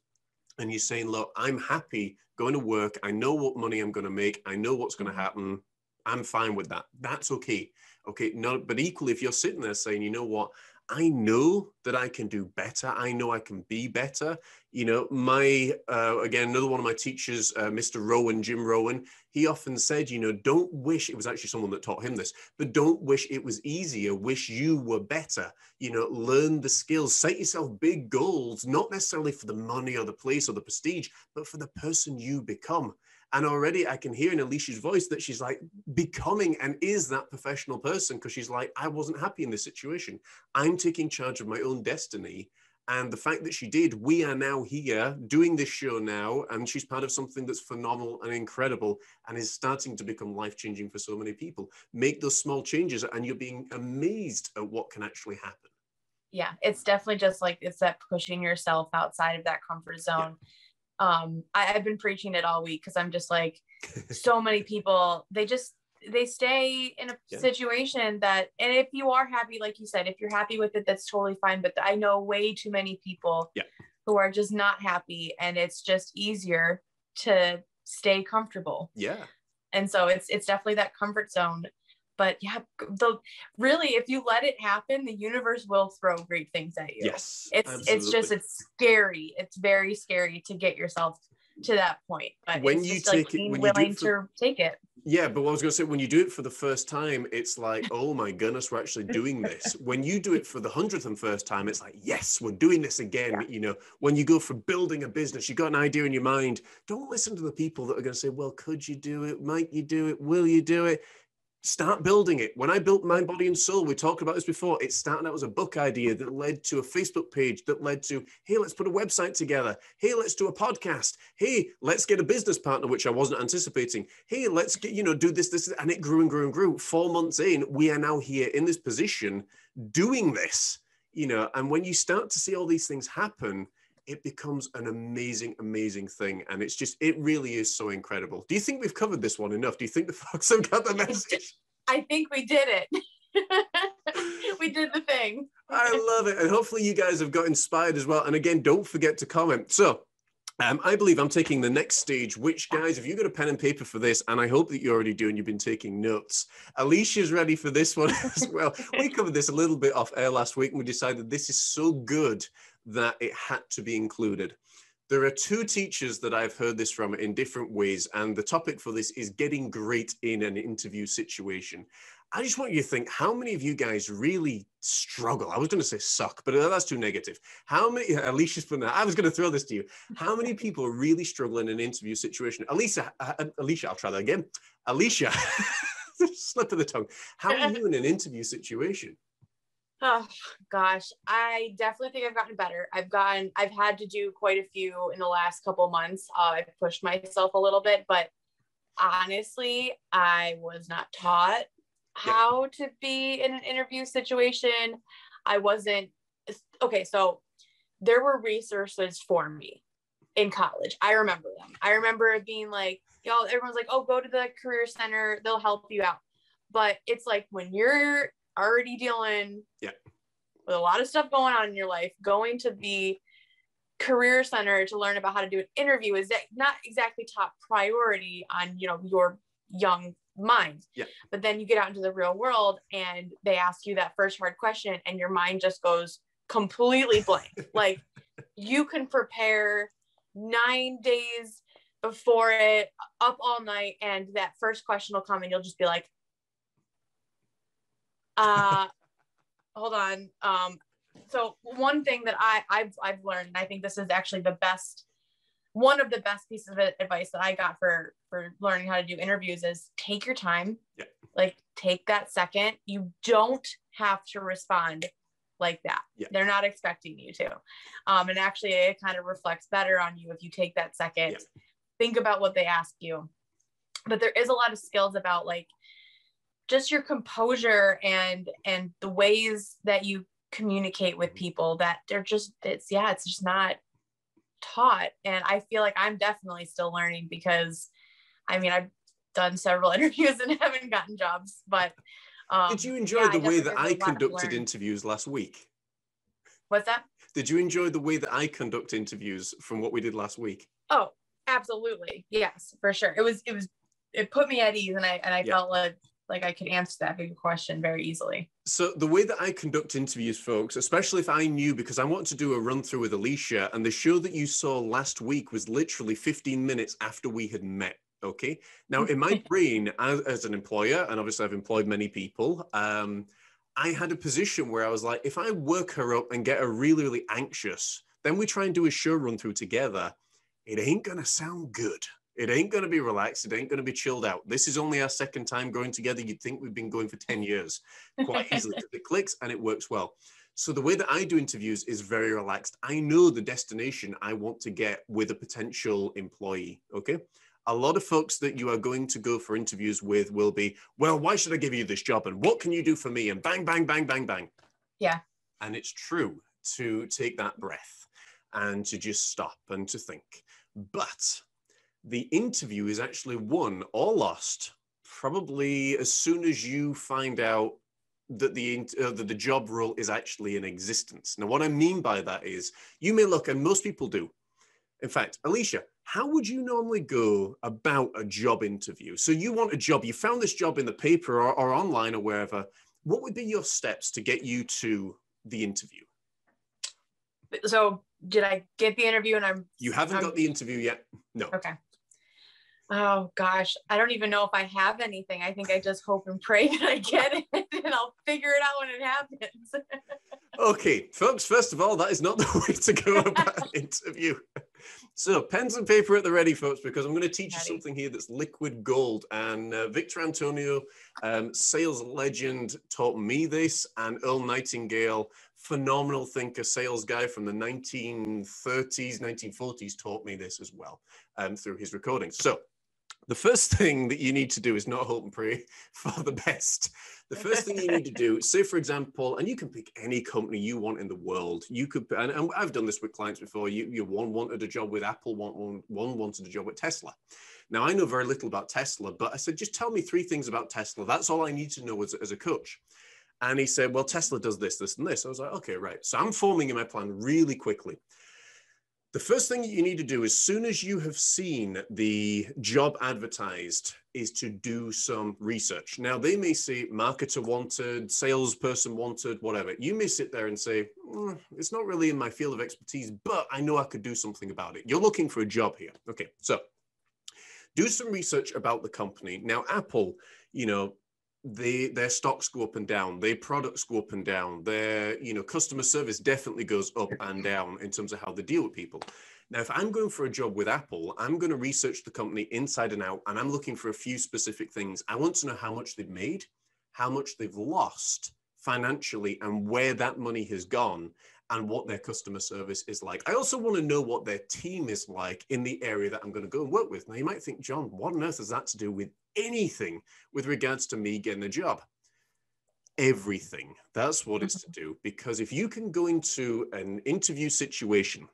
and you're saying, look, I'm happy going to work. I know what money I'm going to make. I know what's going to happen. I'm fine with that. That's okay. Okay. No, but equally, if you're sitting there saying, you know what, I know that I can do better. I know I can be better. You know, my, uh, again, another one of my teachers, uh, Mister Rowan, Jim Rohn, he often said, you know, don't wish, it was actually someone that taught him this, but don't wish it was easier, wish you were better. You know, learn the skills, set yourself big goals, not necessarily for the money or the place or the prestige, but for the person you become. And already I can hear in Alicia's voice that she's like becoming and is that professional person, because she's like, I wasn't happy in this situation. I'm taking charge of my own destiny. And the fact that she did, we are now here doing this show now. And she's part of something that's phenomenal and incredible and is starting to become life-changing for so many people. Make those small changes and you're being amazed at what can actually happen. Yeah, it's definitely just like, it's that pushing yourself outside of that comfort zone. Yeah. Um, I, I've been preaching it all week, because I'm just like, so many people, they just, they stay in a yeah. situation that, and if you are happy, like you said, if you're happy with it, that's totally fine. But I know way too many people yeah. who are just not happy, and it's just easier to stay comfortable. Yeah. And so it's, it's definitely that comfort zone. But yeah, the, really, if you let it happen, the universe will throw great things at you. Yes, it's absolutely. It's just, it's scary. It's very scary to get yourself to that point. But when you take like it, when willing you do for, to take it. Yeah, but what I was going to say, when you do it for the first time, it's like, oh my goodness, we're actually doing this. When you do it for the hundredth and first time, it's like, yes, we're doing this again. Yeah. You know, when you go for building a business, you got an idea in your mind. Don't listen to the people that are going to say, well, could you do it? Might you do it? Will you do it? Start building it. When I built Mind, Body, and Soul, we talked about this before, it started out as a book idea that led to a Facebook page that led to, hey, let's put a website together. Hey, let's do a podcast. Hey, let's get a business partner, which I wasn't anticipating. Hey, let's get, you know, do this, this, and it grew and grew and grew. Four months in, we are now here in this position doing this, you know, and when you start to see all these things happen, it becomes an amazing, amazing thing. And it's just, it really is so incredible. Do you think we've covered this one enough? Do you think the folks have got the message? I think we did it. We did the thing. I love it. And hopefully you guys have got inspired as well. And again, don't forget to comment. So Um, I believe I'm taking the next stage, which, guys, if you've got a pen and paper for this, and I hope that you already do and you've been taking notes, Alicia's ready for this one as well. We covered this a little bit off air last week, and we decided this is so good that it had to be included. There are two teachers that I've heard this from in different ways, and the topic for this is getting great in an interview situation. I just want you to think, how many of you guys really struggle? I was going to say suck, but that's too negative. How many, Alicia's putting that, I was going to throw this to you. How many people really struggle in an interview situation? Alicia, uh, Alicia, I'll try that again. Alicia, slip of the tongue. How are you in an interview situation? Oh gosh, I definitely think I've gotten better. I've gotten, I've had to do quite a few in the last couple of months. Uh, I've pushed myself a little bit, but honestly, I was not taught how yeah. to be in an interview situation. I wasn't, okay, so there were resources for me in college. I remember them. I remember it being like, y'all, everyone's like, oh, go to the career center, they'll help you out. But it's like, when you're already dealing yeah. with a lot of stuff going on in your life, going to the career center to learn about how to do an interview is not exactly top priority on, you know, your young mind. Yeah. But then you get out into the real world and they ask you that first hard question and your mind just goes completely blank. Like, you can prepare nine days before it, up all night, and that first question will come and you'll just be like, uh hold on. Um so one thing that I I've, I've learned, and I think this is actually the best one of the best pieces of advice that I got for for learning how to do interviews, is take your time. Yeah. Like, take that second. You don't have to respond like that. Yeah. They're not expecting you to. Um, and actually it kind of reflects better on you if you take that second, yeah. think about what they ask you. But there is a lot of skills about, like, just your composure and, and the ways that you communicate with people that they're just, it's, yeah, it's just not taught. And I feel like I'm definitely still learning, because I mean, I've done several interviews and haven't gotten jobs, but Um, did you enjoy yeah, the way that I conducted interviews last week? What's that? Did you enjoy the way that I conduct interviews from what we did last week? Oh, absolutely. Yes, for sure. It was, it was, it put me at ease, and I, and I yeah. felt like, like I could answer that big question very easily. So the way that I conduct interviews, folks, especially if I knew, because I want to do a run through with Alicia, and the show that you saw last week was literally fifteen minutes after we had met. Okay. Now, in my brain, as, as an employer, and obviously I've employed many people, um, I had a position where I was like, if I work her up and get her really, really anxious, then we try and do a show run through together, it ain't going to sound good. It ain't going to be relaxed. It ain't going to be chilled out. This is only our second time going together. You'd think we've been going for ten years quite easily. It clicks and it works well. So the way that I do interviews is very relaxed. I know the destination I want to get with a potential employee. Okay. A lot of folks that you are going to go for interviews with will be, well, why should I give you this job? And what can you do for me? And bang, bang, bang, bang, bang. Yeah. And it's true to take that breath and to just stop and to think. But the interview is actually won or lost probably as soon as you find out that the, uh, that the job role is actually in existence. Now, what I mean by that is, you may look, and most people do. In fact, Alicia, how would you normally go about a job interview? So you want a job, you found this job in the paper or, or online or wherever. What would be your steps to get you to the interview? So did I get the interview and I'm... You haven't I'm, got the interview yet? No. Okay. Oh gosh, I don't even know if I have anything. I think I just hope and pray that I get it, and I'll figure it out when it happens. Okay, folks, first of all, that is not the way to go about an interview. So pens and paper at the ready, folks, because I'm going to teach you something here that's liquid gold. And uh, Victor Antonio, um, sales legend, taught me this, and Earl Nightingale, phenomenal thinker, sales guy from the nineteen thirties, nineteen forties, taught me this as well, um, through his recordings. So the first thing that you need to do is not hope and pray for the best. The first thing you need to do, say for example, and you can pick any company you want in the world. You could, and, and I've done this with clients before. You, you one wanted a job with Apple, one, one wanted a job with Tesla. Now, I know very little about Tesla, but I said, just tell me three things about Tesla. That's all I need to know as, as a coach. And he said, well, Tesla does this, this, and this. I was like, okay, right. So I'm forming in my plan really quickly. The first thing you need to do as soon as you have seen the job advertised is to do some research. Now, they may say marketer wanted, salesperson wanted, whatever. You may sit there and say, mm, it's not really in my field of expertise, but I know I could do something about it. You're looking for a job here. Okay, so do some research about the company. Now, Apple, you know, They, their stocks go up and down, their products go up and down, their you know customer service definitely goes up and down in terms of how they deal with people. Now, if I'm going for a job with Apple, I'm going to research the company inside and out, and I'm looking for a few specific things. I want to know how much they've made, how much they've lost financially, and where that money has gone, and what their customer service is like. I also want to know what their team is like in the area that I'm going to go and work with. Now, you might think, John, what on earth has that to do with anything with regards to me getting a job? everything. That's what it's to do. Because if you can go into an interview situation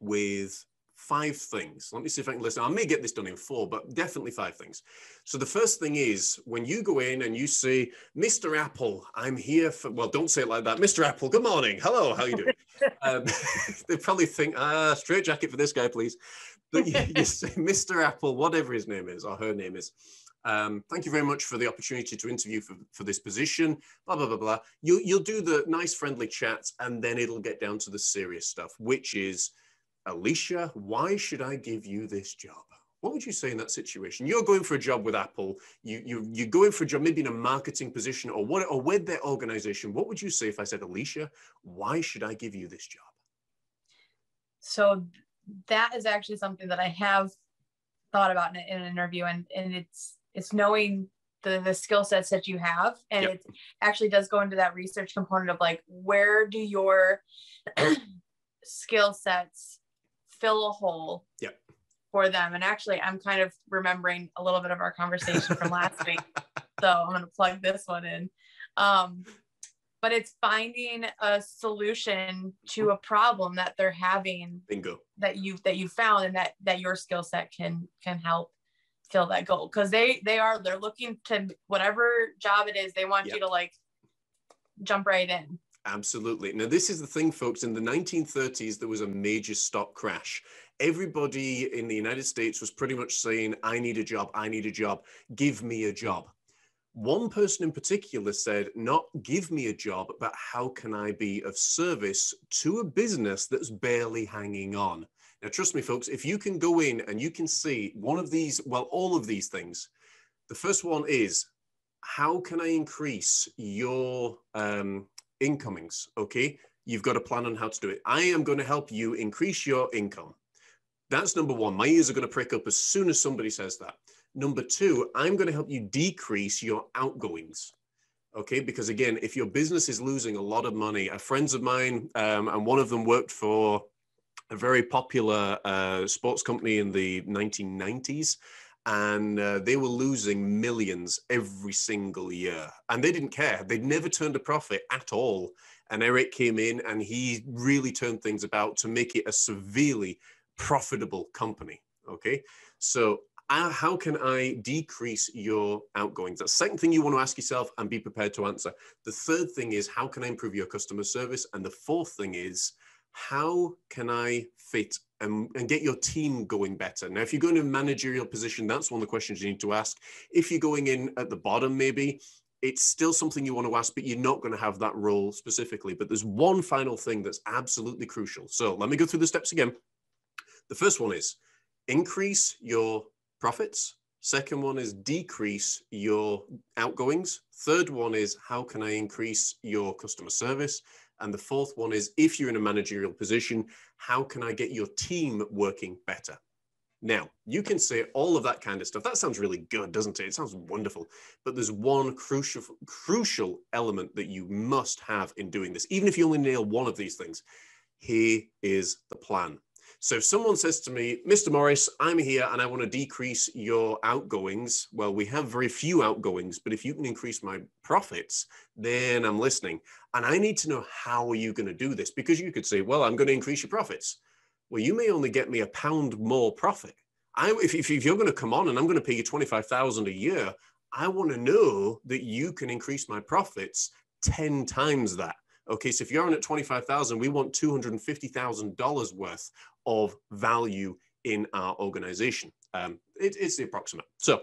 with five things, let me see if I can listen. I may get this done in four, but definitely five things. So the first thing is, when you go in and you say, Mister Apple, I'm here for, well, don't say it like that. Mister Apple, good morning. Hello, how are you doing? um, they probably think, ah, straight jacket for this guy, please. But you, you say, Mister Apple, whatever his name is or her name is, Um, thank you very much for the opportunity to interview for, for this position, blah, blah, blah, blah. You, you'll do the nice friendly chats, and then it'll get down to the serious stuff, which is, Alicia, why should I give you this job? What would you say in that situation? You're going for a job with Apple. You, you, you're going for a job, maybe in a marketing position or, what, or with their organization. What would you say if I said, Alicia, why should I give you this job? So that is actually something that I have thought about in, in an interview, and, and it's, It's knowing the, the skill sets that you have. And yep. It actually does go into that research component of like, where do your skill sets fill a hole yep. for them? And actually, I'm kind of remembering a little bit of our conversation from last week. So I'm going to plug this one in. Um, but it's finding a solution to a problem that they're having. Bingo. that you that you found, and that, that your skill set can, can help fill that goal, because they they are they're looking to whatever job it is, they want yep. you to like jump right in. Absolutely. Now this is the thing, folks. In the nineteen thirties, there was a major stock crash. Everybody in the United States was pretty much saying, I need a job, I need a job, give me a job. One person in particular said, not give me a job, but how can I be of service to a business that's barely hanging on? Now, trust me, folks, if you can go in and you can see one of these, well, all of these things, the first one is, how can I increase your um, incomings? Okay, you've got a plan on how to do it. I am going to help you increase your income. That's number one. My ears are going to prick up as soon as somebody says that. Number two, I'm going to help you decrease your outgoings. Okay, because again, if your business is losing a lot of money, a friends of mine, um, and one of them worked for a very popular uh, sports company in the nineteen nineties, and uh, they were losing millions every single year. And they didn't care. They'd never turned a profit at all. And Eric came in and he really turned things about to make it a severely profitable company, okay? So uh, how can I decrease your outgoings? That's the second thing you want to ask yourself and be prepared to answer. The third thing is, how can I improve your customer service? And the fourth thing is, how can I fit and, and get your team going better? Now, if you're going to a managerial position, that's one of the questions you need to ask. If you're going in at the bottom, maybe it's still something you want to ask, but you're not going to have that role specifically. But there's one final thing that's absolutely crucial. So let me go through the steps again. The first one is increase your profits. Second one is decrease your outgoings. Third one is, how can I increase your customer service? And the fourth one is, if you're in a managerial position, how can I get your team working better? Now, you can say all of that kind of stuff. That sounds really good, doesn't it? It sounds wonderful. But there's one crucial, crucial element that you must have in doing this, even if you only nail one of these things. Here is the plan. So if someone says to me, Mister Morris, I'm here and I want to decrease your outgoings. Well, we have very few outgoings, but if you can increase my profits, then I'm listening. And I need to know, how are you going to do this? Because you could say, well, I'm going to increase your profits. Well, you may only get me a pound more profit. I, if, if you're going to come on and I'm going to pay you twenty-five thousand dollars a year, I want to know that you can increase my profits ten times that. Okay, so if you're on at twenty-five thousand dollars, we want two hundred fifty thousand dollars worth of value in our organization. Um, it, it's the approximate. So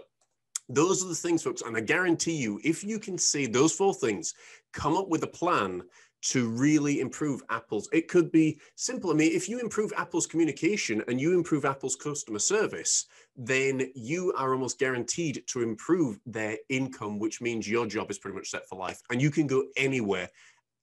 those are the things, folks. And I guarantee you, if you can say those four things, come up with a plan to really improve Apple's. It could be simple. I mean, if you improve Apple's communication and you improve Apple's customer service, then you are almost guaranteed to improve their income, which means your job is pretty much set for life. And you can go anywhere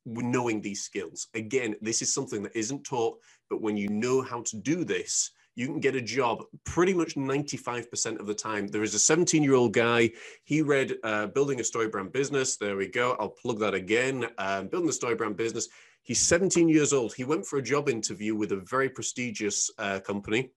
knowing these skills. Again, this is something that isn't taught, but when you know how to do this, you can get a job pretty much ninety-five percent of the time. There is a seventeen-year-old guy. He read uh, Building a Story Brand Business. There we go. I'll plug that again. Um, Building the Story Brand Business. He's seventeen years old. He went for a job interview with a very prestigious uh, company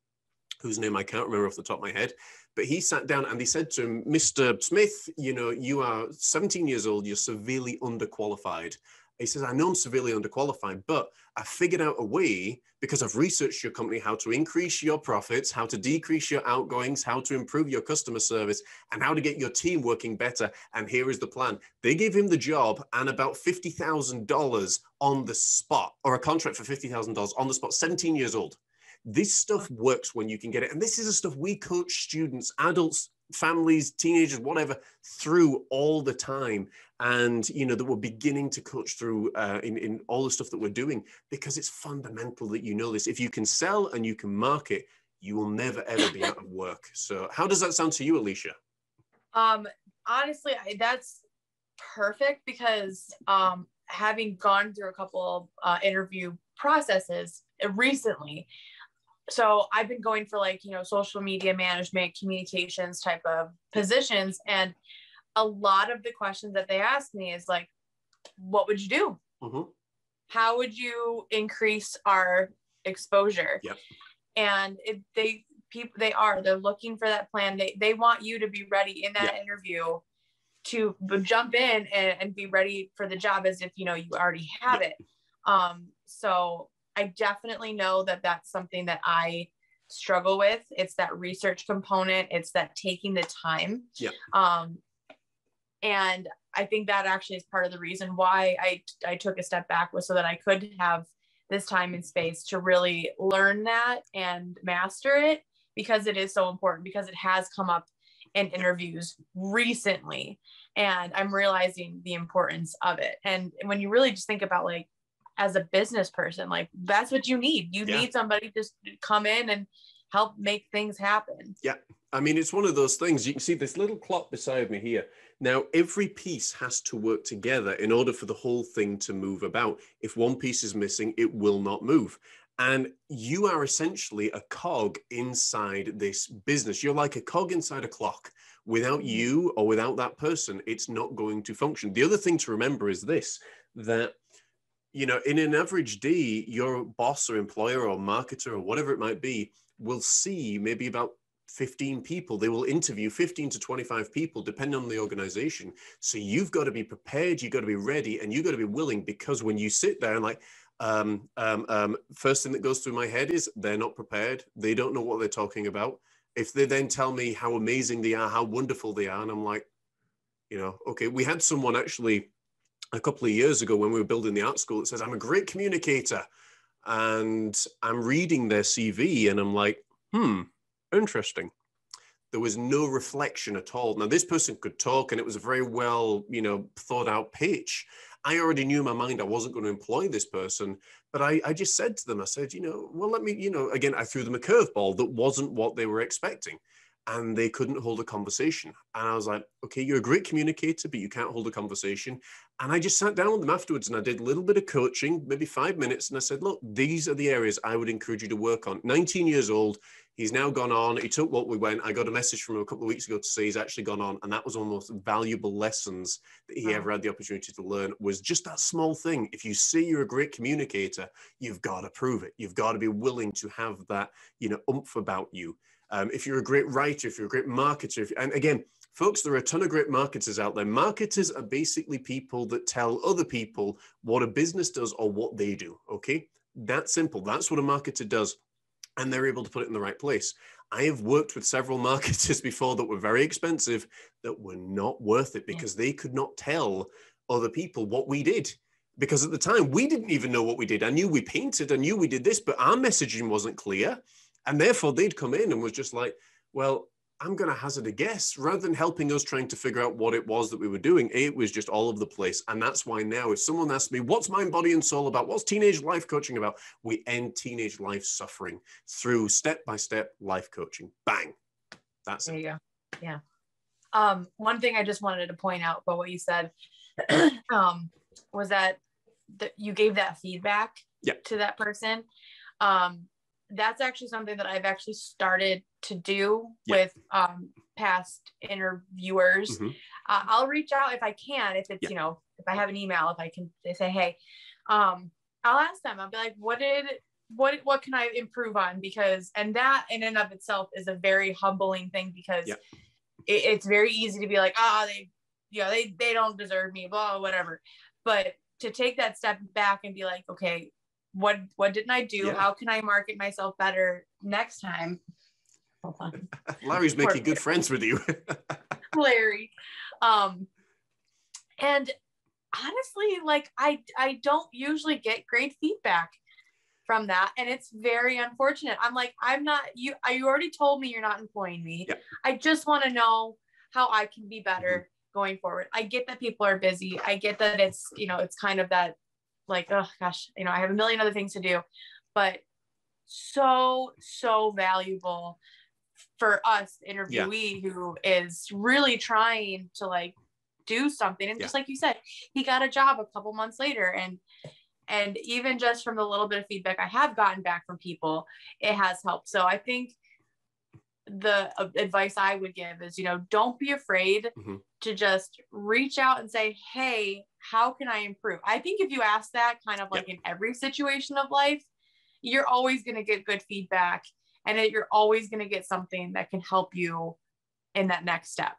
whose name I can't remember off the top of my head. But he sat down and they said to him, Mister Smith, you know, you are seventeen years old, you're severely underqualified. He says, I know I'm severely underqualified, but I figured out a way, because I've researched your company, how to increase your profits, how to decrease your outgoings, how to improve your customer service, and how to get your team working better. And here is the plan. They gave him the job and about fifty thousand dollars on the spot, or a contract for fifty thousand dollars on the spot, seventeen years old. This stuff works when you can get it. And this is the stuff we coach students, adults, families, teenagers, whatever, through all the time. And, you know, that we're beginning to coach through uh, in, in all the stuff that we're doing, because it's fundamental that you know this. If you can sell and you can market, you will never, ever be out of work. So how does that sound to you, Alicia? Um, honestly, I, that's perfect, because um, having gone through a couple uh, interview processes recently, so I've been going for like, you know, social media management, communications type of positions. And a lot of the questions that they ask me is like, what would you do? Mm-hmm. How would you increase our exposure? Yep. And if they, people, they are, they're looking for that plan. They, they want you to be ready in that yep. interview to jump in and, and be ready for the job as if, you know, you already have yep. it. Um, so I definitely know that that's something that I struggle with. It's that research component. It's that taking the time. Yeah. Um, and I think that actually is part of the reason why I, I took a step back, was so that I could have this time and space to really learn that and master it, because it is so important, because it has come up in interviews recently, and I'm realizing the importance of it. And when you really just think about, like, as a business person, like, that's what you need. You yeah. need somebody just to come in and help make things happen. Yeah. I mean, it's one of those things. You can see this little clock beside me here. Now, every piece has to work together in order for the whole thing to move about. If one piece is missing, it will not move. And you are essentially a cog inside this business. You're like a cog inside a clock. Without you or without that person, it's not going to function. The other thing to remember is this, that, you know, in an average day, your boss or employer or marketer or whatever it might be will see maybe about fifteen people. They will interview fifteen to twenty-five people, depending on the organization. So you've got to be prepared. You've got to be ready, and you've got to be willing, because when you sit there and like, um, um, um, first thing that goes through my head is they're not prepared. They don't know what they're talking about. If they then tell me how amazing they are, how wonderful they are, and I'm like, you know, okay, we had someone actually a couple of years ago when we were building the art school, it says, I'm a great communicator, and I'm reading their C V and I'm like, hmm, interesting. There was no reflection at all. Now, this person could talk, and it was a very well, you know, thought out pitch. I already knew in my mind I wasn't going to employ this person, but I, I just said to them, I said, you know, well, let me, you know, again, I threw them a curveball that wasn't what they were expecting. And they couldn't hold a conversation. And I was like, okay, you're a great communicator, but you can't hold a conversation. And I just sat down with them afterwards, and I did a little bit of coaching, maybe five minutes. And I said, look, these are the areas I would encourage you to work on. nineteen years old, he's now gone on. He took what we went. I got a message from him a couple of weeks ago to say he's actually gone on. And that was one of the most valuable lessons that he wow. ever had the opportunity to learn, was just that small thing. If you say you're a great communicator, you've got to prove it. You've got to be willing to have that, you know, oomph about you. Um, if you're a great writer, if you're a great marketer, if, and again, folks, there are a ton of great marketers out there. Marketers are basically people that tell other people what a business does or what they do, okay? That's simple. That's what a marketer does, and they're able to put it in the right place. I have worked with several marketers before that were very expensive, that were not worth it, because they could not tell other people what we did. Because at the time, we didn't even know what we did. I knew we painted, I knew we did this, but our messaging wasn't clear. And therefore, they'd come in and was just like, well, I'm going to hazard a guess, rather than helping us trying to figure out what it was that we were doing. It was just all over the place. And that's why now if someone asks me, what's Mind, Body, and Soul about? What's teenage life coaching about? We end teenage life suffering through step-by-step life coaching. Bang. That's it. There you go. Yeah. Um, one thing I just wanted to point out about what you said um, was that th- you gave that feedback yeah. to that person. Um, that's actually something that I've actually started to do yeah. with um, past interviewers. Mm-hmm. Uh, I'll reach out if I can, if it's, yeah. you know, if I have an email, if I can, they say, hey, um, I'll ask them, I'll be like, what did what what can I improve on? Because, and that in and of itself is a very humbling thing, because yeah. it, it's very easy to be like, ah, oh, they, you know, they, they don't deserve me, blah, whatever. But to take that step back and be like, okay, what, what didn't I do? Yeah. How can I market myself better next time? Hold on. Larry's making good friends with you. Larry. Um, and honestly, like I, I don't usually get great feedback from that. And it's very unfortunate. I'm like, I'm not, you, you already told me you're not employing me. Yep. I just want to know how I can be better mm-hmm. going forward. I get that people are busy. I get that it's, you know, it's kind of that like, oh gosh, you know, I have a million other things to do, but so, so valuable for us interviewee yeah. who is really trying to like do something. And yeah. just like you said, he got a job a couple months later. And And even just from the little bit of feedback I have gotten back from people, it has helped. So I think the uh, advice I would give is, you know, don't be afraid mm-hmm. to just reach out and say, hey, how can I improve? I think if you ask that kind of like yep. in every situation of life, you're always going to get good feedback, and that you're always going to get something that can help you in that next step.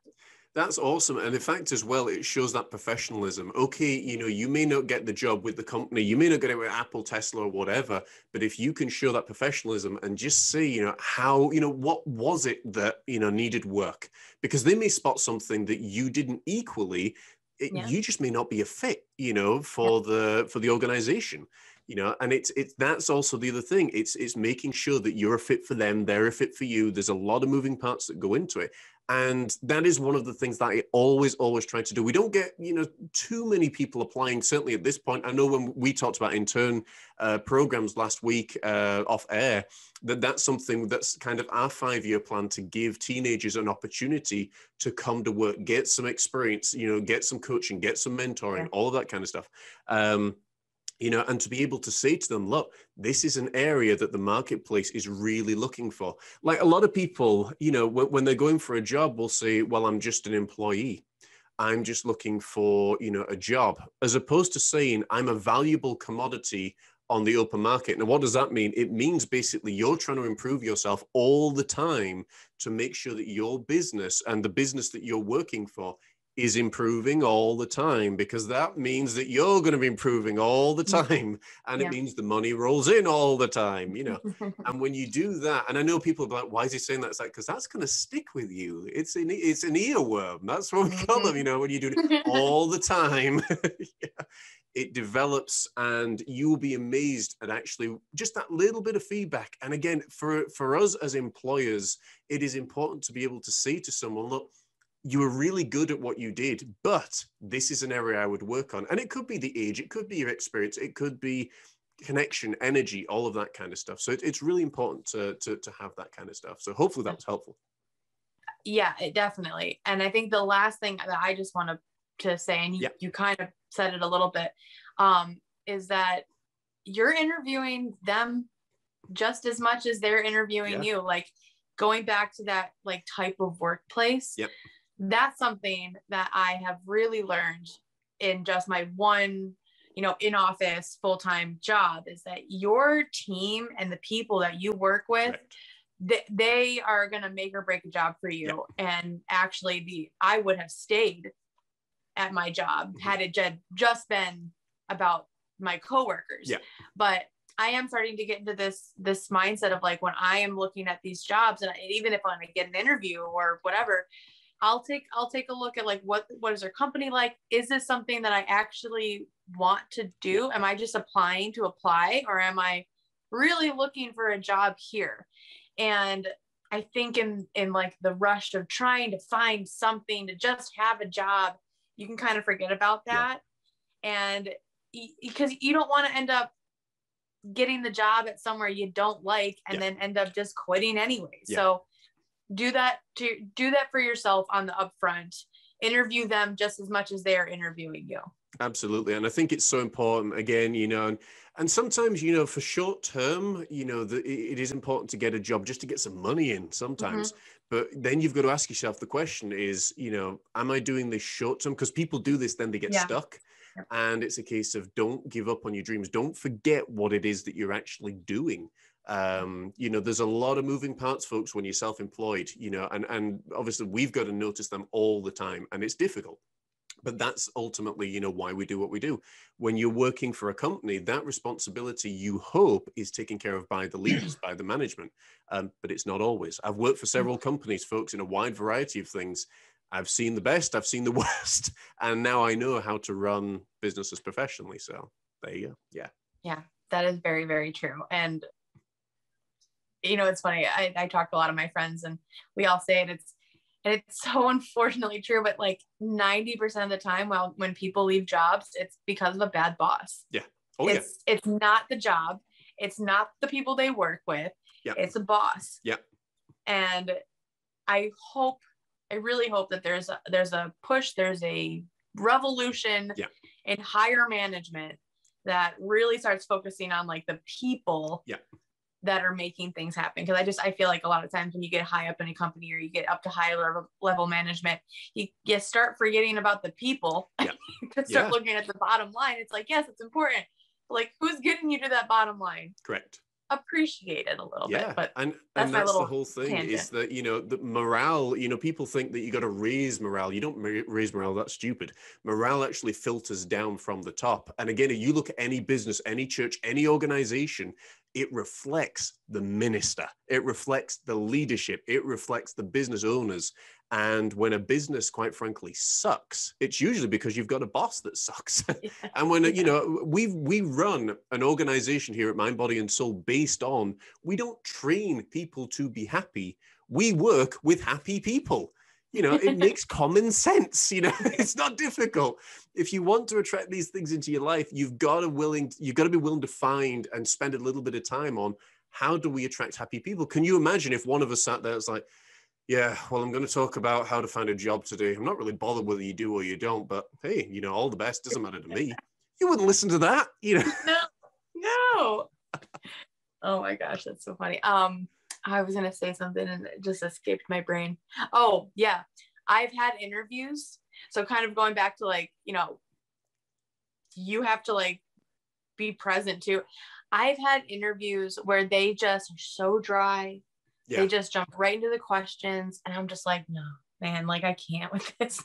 That's awesome. And in fact, as well, it shows that professionalism. Okay, you know, you may not get the job with the company, you may not get it with Apple, Tesla, or whatever, but if you can show that professionalism and just see, you know, how, you know, what was it that, you know, needed work? Because they may spot something that you didn't equally, it, yeah. you just may not be a fit, you know, for yeah. the, for the organization. You know, and it's, it's, that's also the other thing. It's, it's making sure that you're a fit for them. They're a fit for you. There's a lot of moving parts that go into it. And that is one of the things that I always, always try to do. We don't get, you know, too many people applying, certainly at this point. I know when we talked about intern uh, programs last week uh, off air, that that's something that's kind of our five-year plan, to give teenagers an opportunity to come to work, get some experience, you know, get some coaching, get some mentoring, yeah. all of that kind of stuff. Um, You know, and to be able to say to them, look, this is an area that the marketplace is really looking for. Like a lot of people, you know, when, when they're going for a job, will say, well, I'm just an employee. I'm just looking for, you know, a job, as opposed to saying I'm a valuable commodity on the open market. Now, what does that mean? It means basically you're trying to improve yourself all the time to make sure that your business and the business that you're working for is improving all the time, because that means that you're going to be improving all the time, and yeah. it means the money rolls in all the time, you know. And when you do that, and I know people are like, why is he saying that? It's like, because that's going to stick with you. It's an, it's an earworm. That's what we call them, you know, when you do it all the time. yeah. It develops, and you will be amazed at actually just that little bit of feedback. And again, for, for us as employers, it is important to be able to say to someone, look, you were really good at what you did, but this is an area I would work on. And it could be the age, it could be your experience, it could be connection, energy, all of that kind of stuff. So it, it's really important to, to, to have that kind of stuff. So hopefully that was helpful. Yeah, it definitely. And I think the last thing that I just want to, to say, and you, yeah. you kind of said it a little bit, um, is that you're interviewing them just as much as they're interviewing yeah. you. Like going back to that like type of workplace, yep. that's something that I have really learned in just my one, you know, in office full-time job, is that your team and the people that you work with, right. they, they are going to make or break a job for you. Yep. And actually the, I would have stayed at my job mm-hmm. had it just been about my coworkers, yep. but I am starting to get into this, this mindset of like, when I am looking at these jobs, and I, even if I'm going to get an interview or whatever, I'll take, I'll take a look at like, what, what is their company like? Is this something that I actually want to do? Am I just applying to apply, or am I really looking for a job here? And I think in, in like the rush of trying to find something to just have a job, you can kind of forget about that. Yeah. And because you don't want to end up getting the job at somewhere you don't like, and yeah. then end up just quitting anyway. Yeah. So do that to do that for yourself on the upfront. Interview them just as much as they are interviewing you. Absolutely. And I think it's so important, again, you know, and, and sometimes, you know, for short term, you know, the, it is important to get a job just to get some money in sometimes. Mm-hmm. But then you've got to ask yourself, the question is, you know, am I doing this short term? Because people do this, then they get yeah. stuck. And it's a case of don't give up on your dreams. Don't forget what it is that you're actually doing. Um, you know, there's a lot of moving parts, folks, when you're self-employed, you know, and, and obviously we've got to notice them all the time, and it's difficult. But that's ultimately, you know, why we do what we do. When you're working for a company, that responsibility, you hope, is taken care of by the leaders, by the management. Um, but it's not always. I've worked for several companies, folks, in a wide variety of things. I've seen the best, I've seen the worst, and now I know how to run businesses professionally. So there you go. Yeah. Yeah, that is very, very true. And, you know, it's funny. I, I talk to a lot of my friends, and we all say it. It's, It's so unfortunately true, but like ninety percent of the time, well, when people leave jobs, it's because of a bad boss. Yeah. Oh, it's, yeah. It's not the job. It's not the people they work with. Yeah. It's a boss. Yeah. And I hope, I really hope that there's a, there's a push, there's a revolution yeah. in higher management that really starts focusing on like the people. Yeah. that are making things happen. Cause I just, I feel like a lot of times when you get high up in a company or you get up to high level, level management, you, you start forgetting about the people. Yeah. to start yeah. looking at the bottom line. It's like, yes, it's important. But like, who's getting you to that bottom line? Correct. Appreciate it a little yeah. bit. But and that's, and that's the whole thing tangent. Is that, you know, the morale, you know, people think that you got to raise morale. You don't raise morale. That's stupid. Morale actually filters down from the top. And again, if you look at any business, any church, any organization, it reflects the minister. It reflects the leadership. It reflects the business owners. And when a business, quite frankly, sucks, it's usually because you've got a boss that sucks. Yeah. And when, yeah. you know, we we run an organization here at Mind, Body, and Soul based on, we don't train people to be happy. We work with happy people. You know, it makes common sense. You know, it's not difficult. If you want to attract these things into your life, you've got to willing, you've got to be willing to find and spend a little bit of time on how do we attract happy people? Can you imagine if one of us sat there, it's like, yeah, well, I'm going to talk about how to find a job today. I'm not really bothered whether you do or you don't, but hey, you know, all the best doesn't matter to me. You wouldn't listen to that, you know? No, no. Oh my gosh, that's so funny. Um, I was going to say something and it just escaped my brain. Oh yeah. I've had interviews. So kind of going back to like, you know, you have to like be present too. I've had interviews where they just are so dry. Yeah. They just jump right into the questions, and I'm just like, no, man, like I can't with this.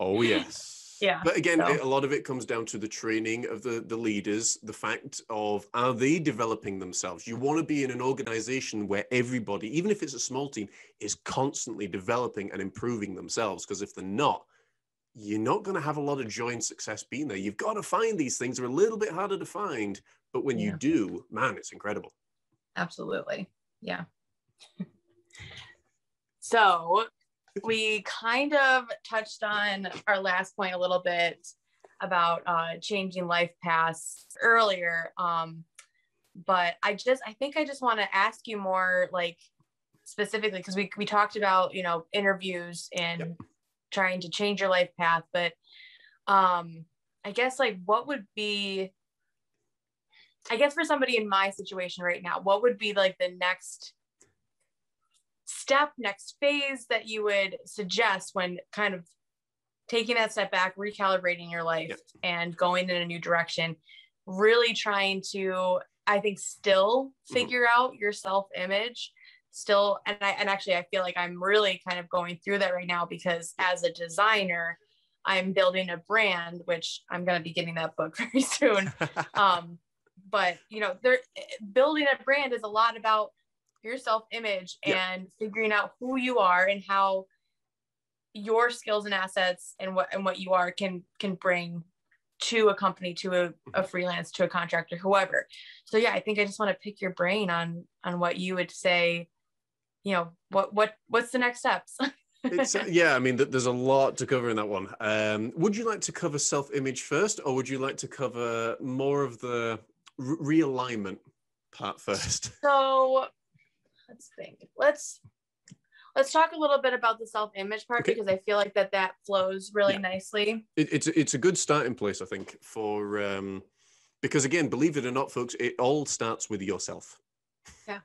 Oh, yes. Yeah. But again, so. A lot of it comes down to the training of the, the leaders, the fact of are they developing themselves? You want to be in an organization where everybody, even if it's a small team, is constantly developing and improving themselves, because if they're not, you're not going to have a lot of joy and success being there. You've got to find these things that are a little bit harder to find, but when yeah. you do, man, it's incredible. Absolutely. Yeah. So we kind of touched on our last point a little bit about uh, changing life paths earlier. Um, but I just, I think I just want to ask you more like specifically, because we, we talked about, you know, interviews and yep. trying to change your life path. But um, I guess like what would be, I guess for somebody in my situation right now, what would be like the next step, next phase that you would suggest when kind of taking that step back, recalibrating your life yep. and going in a new direction, really trying to, I think, still figure mm-hmm. out your self-image still. And I, and actually I feel like I'm really kind of going through that right now, because as a designer, I'm building a brand, which I'm going to be getting that book very soon. Um, but you know, they're building a brand is a lot about your self-image yeah. and figuring out who you are and how your skills and assets and what and what you are can can bring to a company, to a, a freelance, to a contractor, whoever. So yeah, I think I just want to pick your brain on on what you would say, you know, what what what's the next steps? It's, uh, yeah, I mean, th- there's a lot to cover in that one. Um, would you like to cover self-image first, or would you like to cover more of the r- realignment part first? So Let's think. Let's let's talk a little bit about the self-image part okay. because I feel like that that flows really yeah. nicely. It, it's it's a good starting place, I think, for um, because again, believe it or not, folks, it all starts with yourself. Yeah,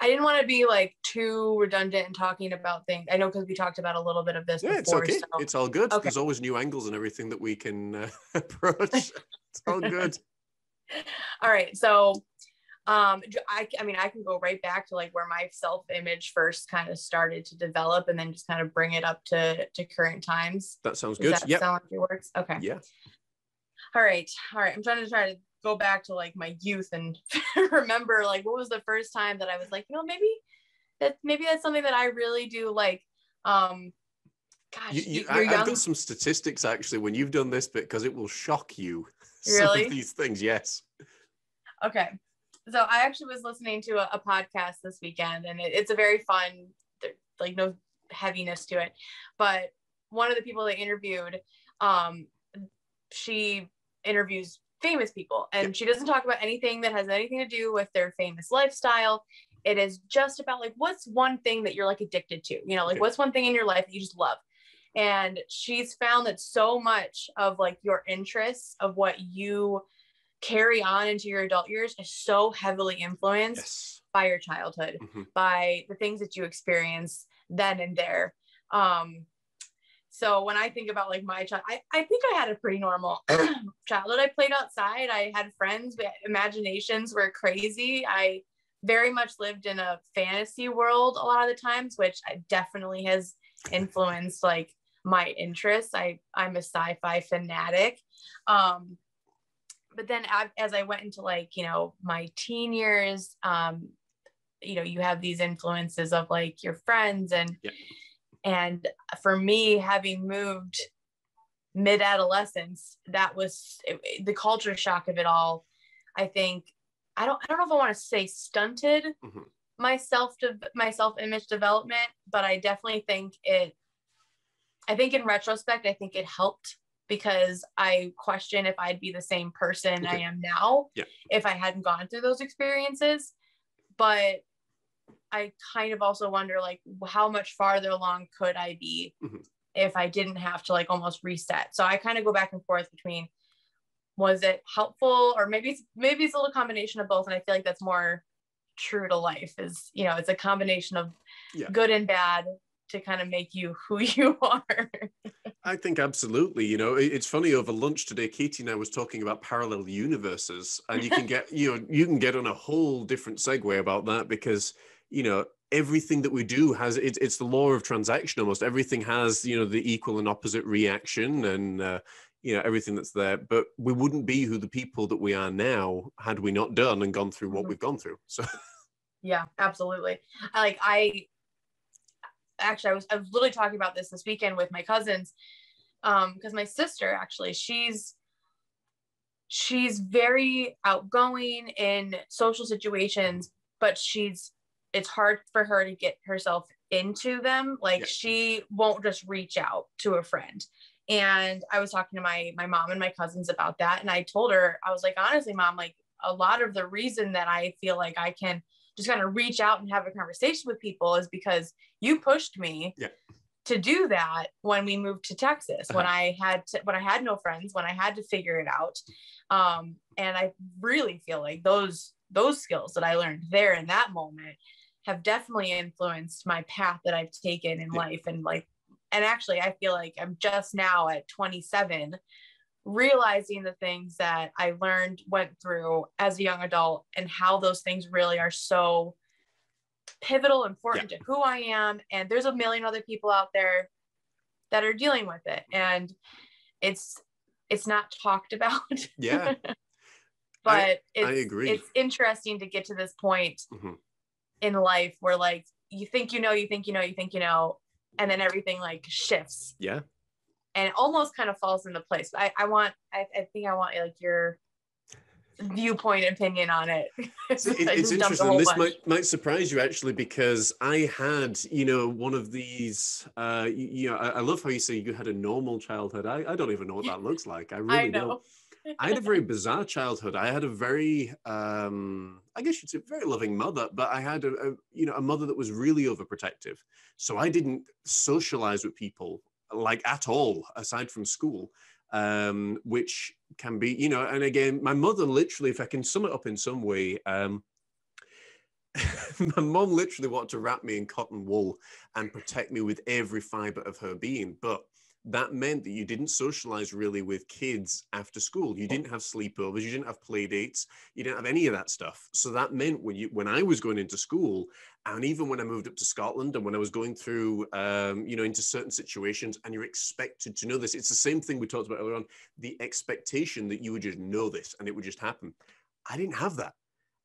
I didn't want to be like too redundant in talking about things. I know, because we talked about a little bit of this yeah, before. It's okay. So. It's all good. Okay. There's always new angles and everything that we can uh, approach. It's all good. All right. So um, I, I mean, I can go right back to like where my self-image first kind of started to develop and then just kind of bring it up to, to current times. That sounds good. Does that yep. sound like it works? Okay. Yeah. All right. All right. I'm trying to try to go back to like my youth and remember like what was the first time that I was like, you know, maybe that maybe that's something that I really do like. Um gosh, you, you, I, I've got some statistics actually when you've done this bit, because it will shock you. Really? Some of these things. Yes. Okay, so I actually was listening to a, a podcast this weekend, and it, it's a very fun, like no heaviness to it, but one of the people they interviewed, um she interviews famous people, and yep. she doesn't talk about anything that has anything to do with their famous lifestyle. It is just about like, what's one thing that you're like addicted to, you know, like okay. what's one thing in your life that you just love. And she's found that so much of like your interests of what you carry on into your adult years is so heavily influenced yes. by your childhood, mm-hmm. by the things that you experience then and there. Um, So when I think about like my child, I, I think I had a pretty normal childhood. I played outside. I had friends. Imaginations were crazy. I very much lived in a fantasy world a lot of the times, which I definitely has influenced like my interests. I, I'm a sci-fi fanatic. Um, but then I, as I went into like, you know, my teen years, um, you know, you have these influences of like your friends and yeah. And for me, having moved mid-adolescence, that was it, the culture shock of it all. I think, I don't, I don't know if I want to say stunted mm-hmm. myself to my self-image development, but I definitely think it, I think in retrospect, I think it helped, because I question if I'd be the same person okay. I am now, yeah. if I hadn't gone through those experiences. But I kind of also wonder like how much farther along could I be mm-hmm. if I didn't have to like almost reset. So I kind of go back and forth between, was it helpful, or maybe it's, maybe it's a little combination of both. And I feel like that's more true to life is, you know, it's a combination of yeah. good and bad to kind of make you who you are. I think absolutely. You know, it's funny, over lunch today, Katie and I was talking about parallel universes, and you can get, you know, you can get on a whole different segue about that, because you know, everything that we do has, it's, it's the law of transaction almost. Everything has, you know, the equal and opposite reaction and, uh, you know, everything that's there. But we wouldn't be who the people that we are now had we not done and gone through what we've gone through. So, yeah, absolutely. Like I, actually, I was, I was literally talking about this this weekend with my cousins, um, because my sister, actually, she's, she's very outgoing in social situations, but she's, it's hard for her to get herself into them. Like yeah. she won't just reach out to a friend. And I was talking to my, my mom and my cousins about that. And I told her, I was like, honestly, Mom, like a lot of the reason that I feel like I can just kind of reach out and have a conversation with people is because you pushed me yeah. to do that when we moved to Texas, uh-huh. when I had, to, when I had no friends, when I had to figure it out. Um, and I really feel like those, those skills that I learned there in that moment have definitely influenced my path that I've taken in yeah. life. And like, and actually I feel like I'm just now at twenty-seven realizing the things that I learned, went through as a young adult, and how those things really are so pivotal, important yeah. to who I am. And there's a million other people out there that are dealing with it, and it's, it's not talked about. Yeah. But I, it's, I agree. It's interesting to get to this point mm-hmm. in life where like, you think, you know, you think, you know, you think, you know, and then everything like shifts. Yeah. And it almost kind of falls into place. I, I want, I, I think I want like your viewpoint opinion on it. It's, it's interesting. This might, might surprise you actually, because I had, you know, one of these, uh, you, you know, I, I love how you say you had a normal childhood. I, I don't even know what that looks like. I really I know. don't. I had a very bizarre childhood. I had a very, um, I guess you'd say very loving mother, but I had a, a, you know, a mother that was really overprotective. So I didn't socialize with people like at all, aside from school, um, which can be, you know, and again, my mother literally, if I can sum it up in some way, um, My mom literally wanted to wrap me in cotton wool and protect me with every fiber of her being. But that meant that you didn't socialize really with kids after school. You didn't have sleepovers. You didn't have play dates. You didn't have any of that stuff. So that meant when you, when I was going into school, and even when I moved up to Scotland, and when I was going through, um, you know, into certain situations, and you're expected to know this. It's the same thing we talked about earlier on, the expectation that you would just know this and it would just happen. I didn't have that.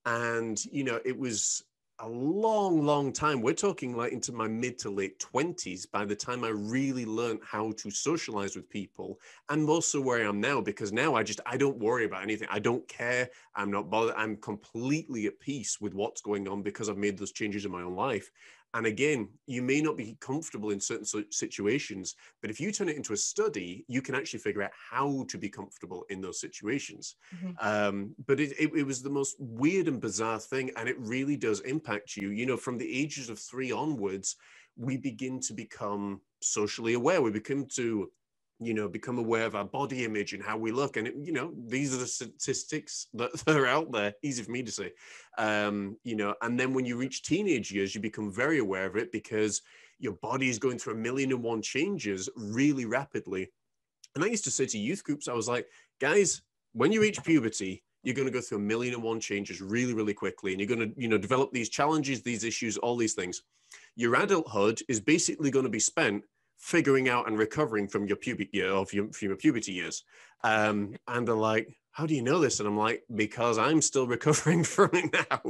And, you know, it was a long, long time. We're talking like into my mid to late twenties by the time I really learned how to socialize with people. And also where I am now, because now I just, I don't worry about anything. I don't care. I'm not bothered. I'm completely at peace with what's going on because I've made those changes in my own life. And again, you may not be comfortable in certain situations, but if you turn it into a study, you can actually figure out how to be comfortable in those situations. Mm-hmm. Um, but it, it, it was the most weird and bizarre thing. And it really does impact you. You know, from the ages of three onwards, we begin to become socially aware. We become to, you know, become aware of our body image and how we look. And, it, you know, these are the statistics that are out there. Easy for me to say. Um, you know, and then when you reach teenage years, you become very aware of it because your body is going through a million and one changes really rapidly. And I used to say to youth groups, I was like, guys, when you reach puberty, you're going to go through a million and one changes really, really quickly. And you're going to, you know, develop these challenges, these issues, all these things. Your adulthood is basically going to be spent figuring out and recovering from your pubic year or from your puberty years. Um, and they're like, how do you know this? And I'm like, because I'm still recovering from it now,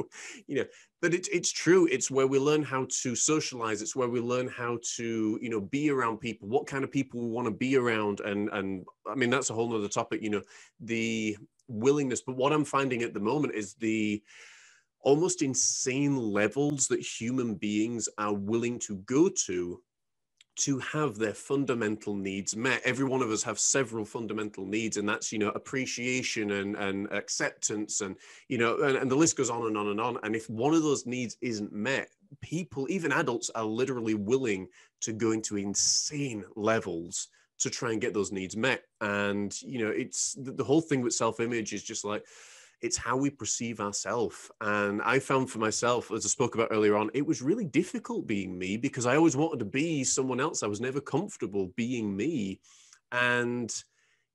you know, but it, it's true. It's where we learn how to socialize. It's where we learn how to, you know, be around people, what kind of people we want to be around. And, and I mean, that's a whole nother topic, you know, the willingness, but what I'm finding at the moment is the almost insane levels that human beings are willing to go to to have their fundamental needs met. Every one of us have several fundamental needs, and that's, you know, appreciation and, and acceptance and, you know, and, and the list goes on and on and on. And if one of those needs isn't met, people, even adults, are literally willing to go into insane levels to try and get those needs met. And, you know, it's the, the whole thing with self-image is just like, it's how we perceive ourselves. And I found for myself, as I spoke about earlier on, it was really difficult being me because I always wanted to be someone else. I was never comfortable being me. And,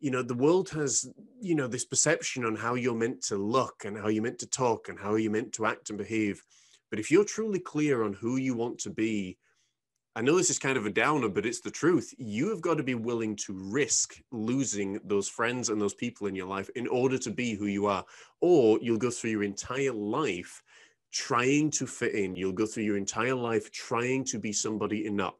you know, the world has, you know, this perception on how you're meant to look and how you're meant to talk and how you're meant to act and behave. But if you're truly clear on who you want to be, I know this is kind of a downer, but it's the truth. You have got to be willing to risk losing those friends and those people in your life in order to be who you are, or you'll go through your entire life trying to fit in. You'll go through your entire life trying to be somebody and not.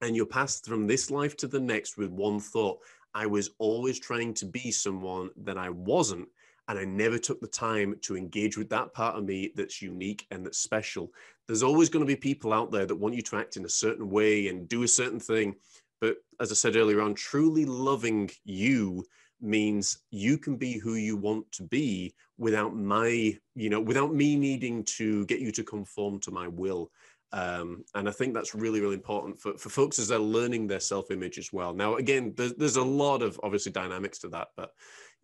And you'll pass from this life to the next with one thought. I was always trying to be someone that I wasn't. And I never took the time to engage with that part of me that's unique and that's special. There's always going to be people out there that want you to act in a certain way and do a certain thing. But as I said earlier on, truly loving you means you can be who you want to be without my, you know, without me needing to get you to conform to my will. Um, and I think that's really, really important for, for folks as they're learning their self-image as well. Now, again, there's, there's a lot of obviously dynamics to that, but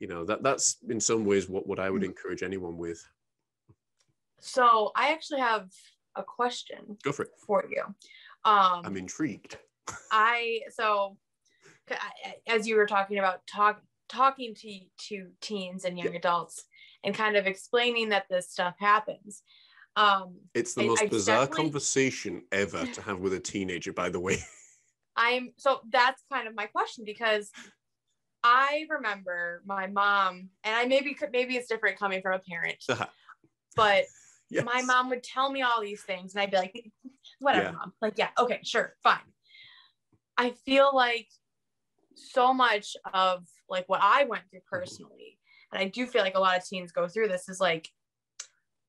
you know, that that's in some ways what, what I would encourage anyone with. So I actually have a question Go for, it. for you. Um, I'm intrigued. I, so as you were talking about talk, talking to, to teens and young yeah. adults and kind of explaining that this stuff happens. Um, it's the I, most I bizarre conversation ever to have with a teenager, by the way. I'm, so that's kind of my question, because I remember my mom, and I maybe maybe it's different coming from a parent, uh-huh. but yes. my mom would tell me all these things and I'd be like, whatever, yeah. mom. Like, yeah, okay, sure, fine. I feel like so much of like what I went through personally, and I do feel like a lot of teens go through this, is like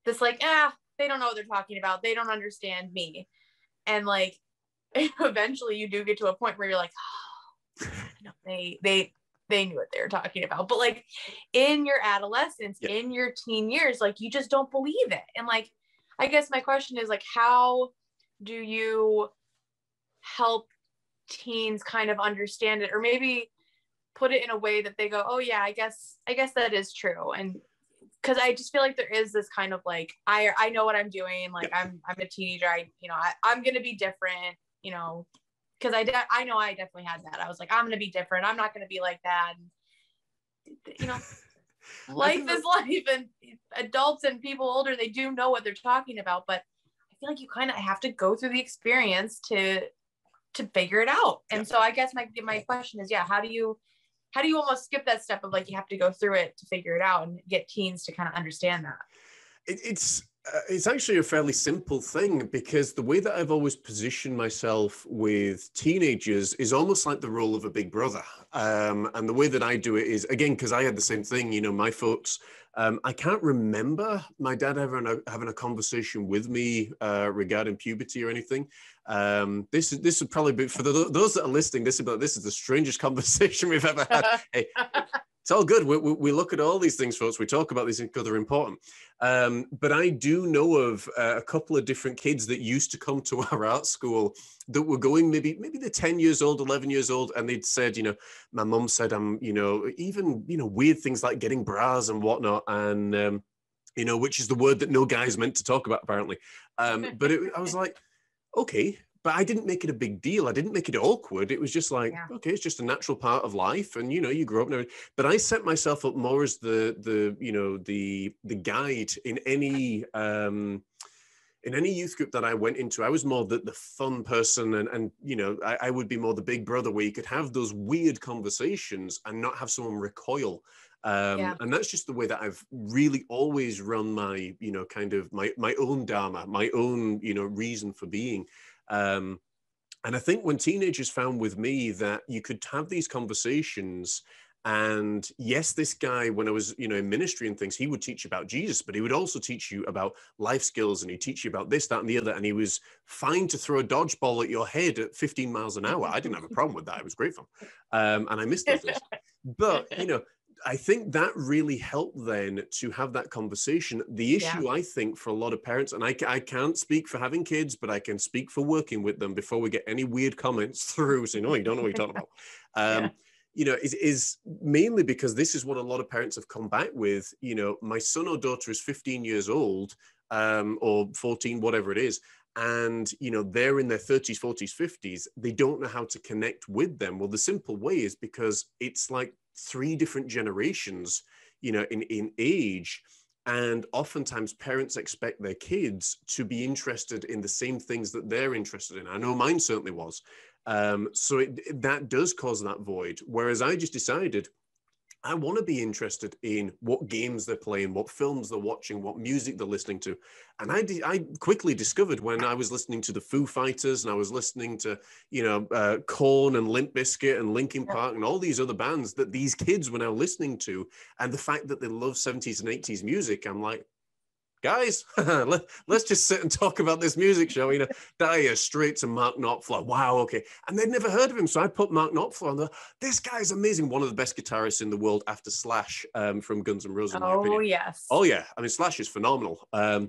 this like, ah, they don't know what they're talking about. They don't understand me. And like, eventually you do get to a point where you're like, oh, no, they, they, they knew what they were talking about. But like in your adolescence, yeah. in your teen years, like you just don't believe it. And like, I guess my question is like, how do you help teens kind of understand it, or maybe put it in a way that they go, oh yeah, I guess, I guess that is true. And because I just feel like there is this kind of like, I I know what I'm doing. Like yeah. I'm I'm a teenager. I you know I I'm gonna be different. You know, because I de- I know I definitely had that. I was like, I'm gonna be different. I'm not gonna be like that. And, you know, life is life, and adults and people older, they do know what they're talking about. But I feel like you kind of have to go through the experience to to figure it out. And yeah. so I guess my my question is, yeah, how do you how do you almost skip that step of like you have to go through it to figure it out and get teens to kind of understand that? It, it's uh, it's actually a fairly simple thing, because the way that I've always positioned myself with teenagers is almost like the role of a big brother. Um, and the way that I do it is, again, because I had the same thing, you know, my folks, um, I can't remember my dad having a, having a conversation with me uh, regarding puberty or anything. Um, this is this would probably be for the, those that are listening. This is this is the strangest conversation we've ever had. Hey, it's all good. We, we, we look at all these things, folks. We talk about these things because they're important. Um, but I do know of uh, a couple of different kids that used to come to our art school that were going maybe maybe they're ten years old, eleven years old, and they'd said, you know, my mum said I'm, you know, even you know weird things like getting bras and whatnot, and um, you know, which is the word that no guy's meant to talk about apparently. Um, but it, I was like, okay, but I didn't make it a big deal. I didn't make it awkward. It was just like, yeah. okay, it's just a natural part of life. And, you know, you grow up now. But I set myself up more as the, the you know, the the guide in any um, in any youth group that I went into. I was more the, the fun person. And, and you know, I, I would be more the big brother where you could have those weird conversations and not have someone recoil. Um, yeah. And that's just the way that I've really always run my, you know, kind of my, my own dharma, my own, you know, reason for being. Um, and I think when teenagers found with me that you could have these conversations, and yes, this guy, when I was, you know, in ministry and things, he would teach about Jesus, but he would also teach you about life skills, and he'd teach you about this, that, and the other. And he was fine to throw a dodgeball at your head at fifteen miles an hour. I didn't have a problem with that. It was great fun. Um, and I missed those things. But, you know, I think that really helped then to have that conversation. The issue, yeah. I think, for a lot of parents, and I, I can't speak for having kids, but I can speak for working with them before we get any weird comments through saying, oh, you don't know what you're talking about. Um, yeah. You know, is, is mainly because this is what a lot of parents have come back with. You know, my son or daughter is fifteen years old um, or fourteen, whatever it is. And, you know, they're in their thirties, forties, fifties. They don't know how to connect with them. Well, the simple way is because it's like three different generations, you know, in, in age. And oftentimes parents expect their kids to be interested in the same things that they're interested in. I know mine certainly was. Um, so it, that does cause that void. Whereas I just decided I want to be interested in what games they're playing, what films they're watching, what music they're listening to. And I, di- I quickly discovered when I was listening to the Foo Fighters and I was listening to, you know, uh, Korn and Limp Bizkit and Linkin Park and all these other bands that these kids were now listening to. And the fact that they love seventies and eighties music, I'm like, guys, let, let's just sit and talk about this music, shall we? You know, Dire Straits and Mark Knopfler. Wow, okay. And they'd never heard of him, so I put Mark Knopfler on there. This guy's amazing. One of the best guitarists in the world after Slash um, from Guns N' Roses, in my opinion. Oh, yes. Oh, yeah. I mean, Slash is phenomenal. Um,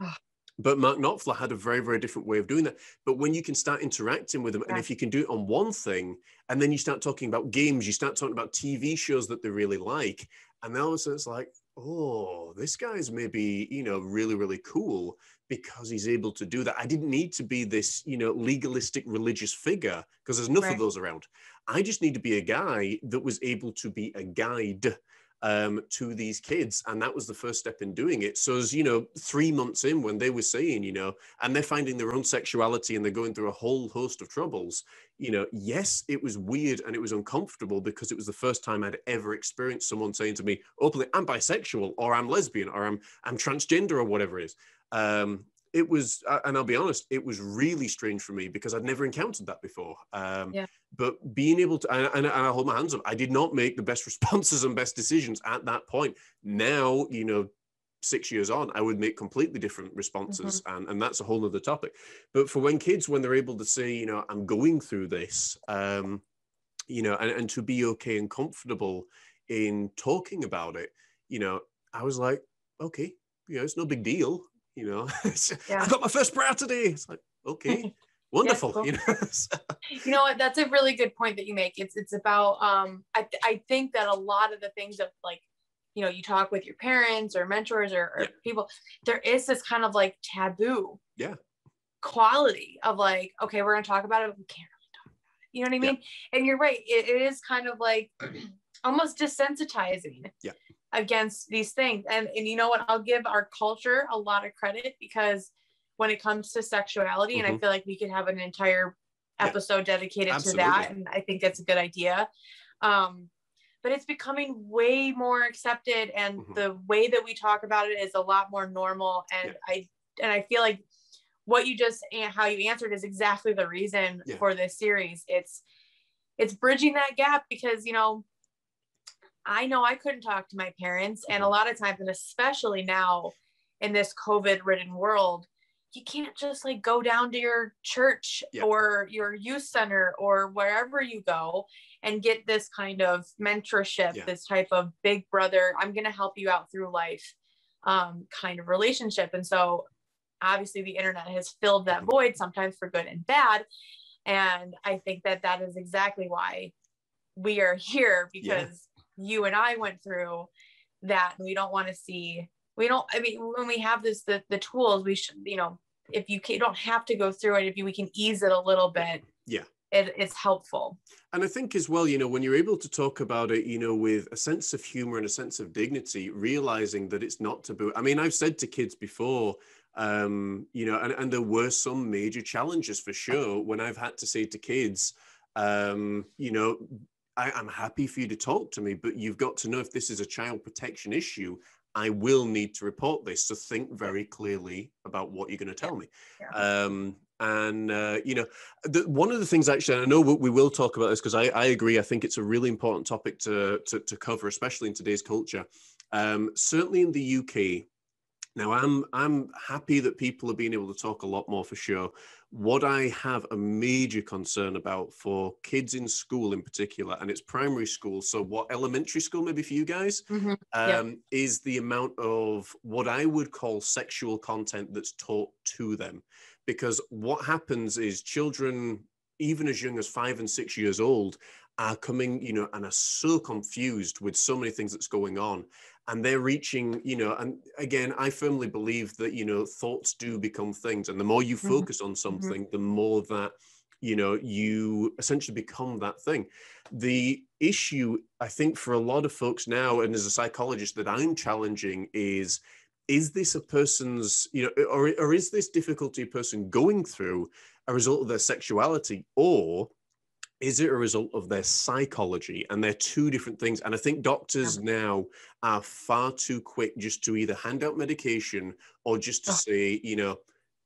but Mark Knopfler had a very, very different way of doing that. But when you can start interacting with them, yeah. and if you can do it on one thing, and then you start talking about games, you start talking about T V shows that they really like, and then all of a sudden it's like, oh, this guy's maybe, you know, really, really cool because he's able to do that. I didn't need to be this, you know, legalistic religious figure because there's enough right. of those around. I just need to be a guy that was able to be a guide um, to these kids. And that was the first step in doing it. So as, you know, three months in when they were saying, you know, and they're finding their own sexuality and they're going through a whole host of troubles, you know, yes, it was weird and it was uncomfortable because it was the first time I'd ever experienced someone saying to me openly, I'm bisexual or I'm lesbian or I'm, I'm transgender or whatever it is. Um, it was, and I'll be honest, it was really strange for me because I'd never encountered that before. Um, yeah. But being able to, and, and I hold my hands up, I did not make the best responses and best decisions at that point. Now, you know, six years on, I would make completely different responses. Mm-hmm. And, and that's a whole other topic. But for when kids, when they're able to say, you know, I'm going through this, um, you know, and, and to be okay and comfortable in talking about it, you know, I was like, okay, you know, it's no big deal. You know, yeah. I got my first bra today. It's like, okay, wonderful. Yeah, cool. You know, so. You know what? That's a really good point that you make. It's it's about, um, I, th- I think that a lot of the things of like you know, you talk with your parents or mentors or, or yeah. people, there is this kind of like taboo yeah. quality of like, okay, we're going to talk about it, but we can't really talk about it. You know what I mean? Yeah. And you're right. It, it is kind of like almost desensitizing yeah. against these things. And, and you know what, I'll give our culture a lot of credit, because when it comes to sexuality, mm-hmm. and I feel like we could have an entire episode yeah. dedicated Absolutely. To that. And I think that's a good idea. Um, but it's becoming way more accepted, and mm-hmm. the way that we talk about it is a lot more normal. And yeah. I, and I feel like what you just, how you answered is exactly the reason yeah. for this series. It's, it's bridging that gap, because, you know, I know I couldn't talk to my parents, mm-hmm. and a lot of times, and especially now in this COVID ridden world, you can't just like go down to your church yeah. or your youth center or wherever you go and get this kind of mentorship, yeah. this type of big brother, I'm going to help you out through life, um, kind of relationship. And so obviously the internet has filled that void, sometimes for good and bad. And I think that that is exactly why we are here, because yeah. you and I went through that, and we don't want to see, we don't, I mean, when we have this, the, the tools, we should, you know, if you, can, you don't have to go through it, if you, we can ease it a little bit. Yeah. It, it's helpful. And I think as well, you know, when you're able to talk about it, you know, with a sense of humor and a sense of dignity, realizing that it's not taboo. I mean, I've said to kids before, um, you know, and, and there were some major challenges for sure when I've had to say to kids, um, you know, I, I'm happy for you to talk to me, but you've got to know if this is a child protection issue, I will need to report this. So think very clearly about what you're going to tell me. Yeah. Um, and, uh, you know, the, one of the things actually, and I know we will talk about this, because I, I agree, I think it's a really important topic to, to, to cover, especially in today's culture. Um, certainly in the U K. Now, I'm, I'm happy that people are being able to talk a lot more, for sure. What I have a major concern about for kids in school in particular, and it's primary school, so what elementary school maybe for you guys, mm-hmm. um, yeah. is the amount of what I would call sexual content that's taught to them. Because what happens is children, even as young as five and six years old, are coming, you know, and are so confused with so many things that's going on. And they're reaching, you know, and again, I firmly believe that, you know, thoughts do become things. And the more you focus on something, mm-hmm. the more that, you know, you essentially become that thing. The issue, I think, for a lot of folks now, and as a psychologist that I'm challenging is, is this a person's, you know, or, or is this difficulty a person going through a result of their sexuality, or is it a result of their psychology? And they're two different things. And I think doctors yeah. now are far too quick just to either hand out medication or just to oh. say, you know,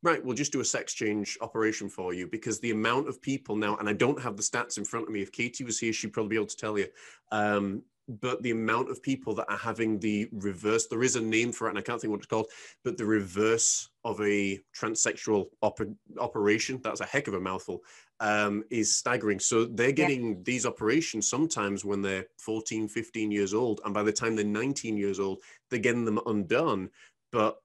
right, we'll just do a sex change operation for you, because the amount of people now, and I don't have the stats in front of me. If Katie was here, she'd probably be able to tell you. Um, but the amount of people that are having the reverse, there is a name for it and I can't think what it's called, but the reverse of a transsexual op operation, that's a heck of a mouthful, um, is staggering. So they're getting yeah. these operations sometimes when they're fourteen, fifteen years old. And by the time they're nineteen years old, they're getting them undone. But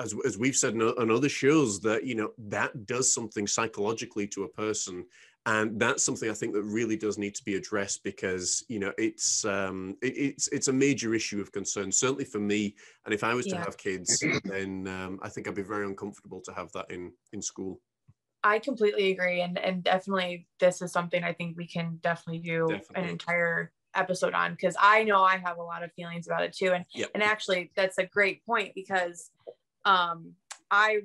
as, as we've said in, on other shows, that, you know, that does something psychologically to a person. And that's something I think that really does need to be addressed, because, you know, it's um, it, it's it's a major issue of concern, certainly for me. And if I was yeah. to have kids, then um, I think I'd be very uncomfortable to have that in in school. I completely agree, and and definitely this is something I think we can definitely do definitely. an entire episode on, because I know I have a lot of feelings about it too. And yep. and actually that's a great point, because um, I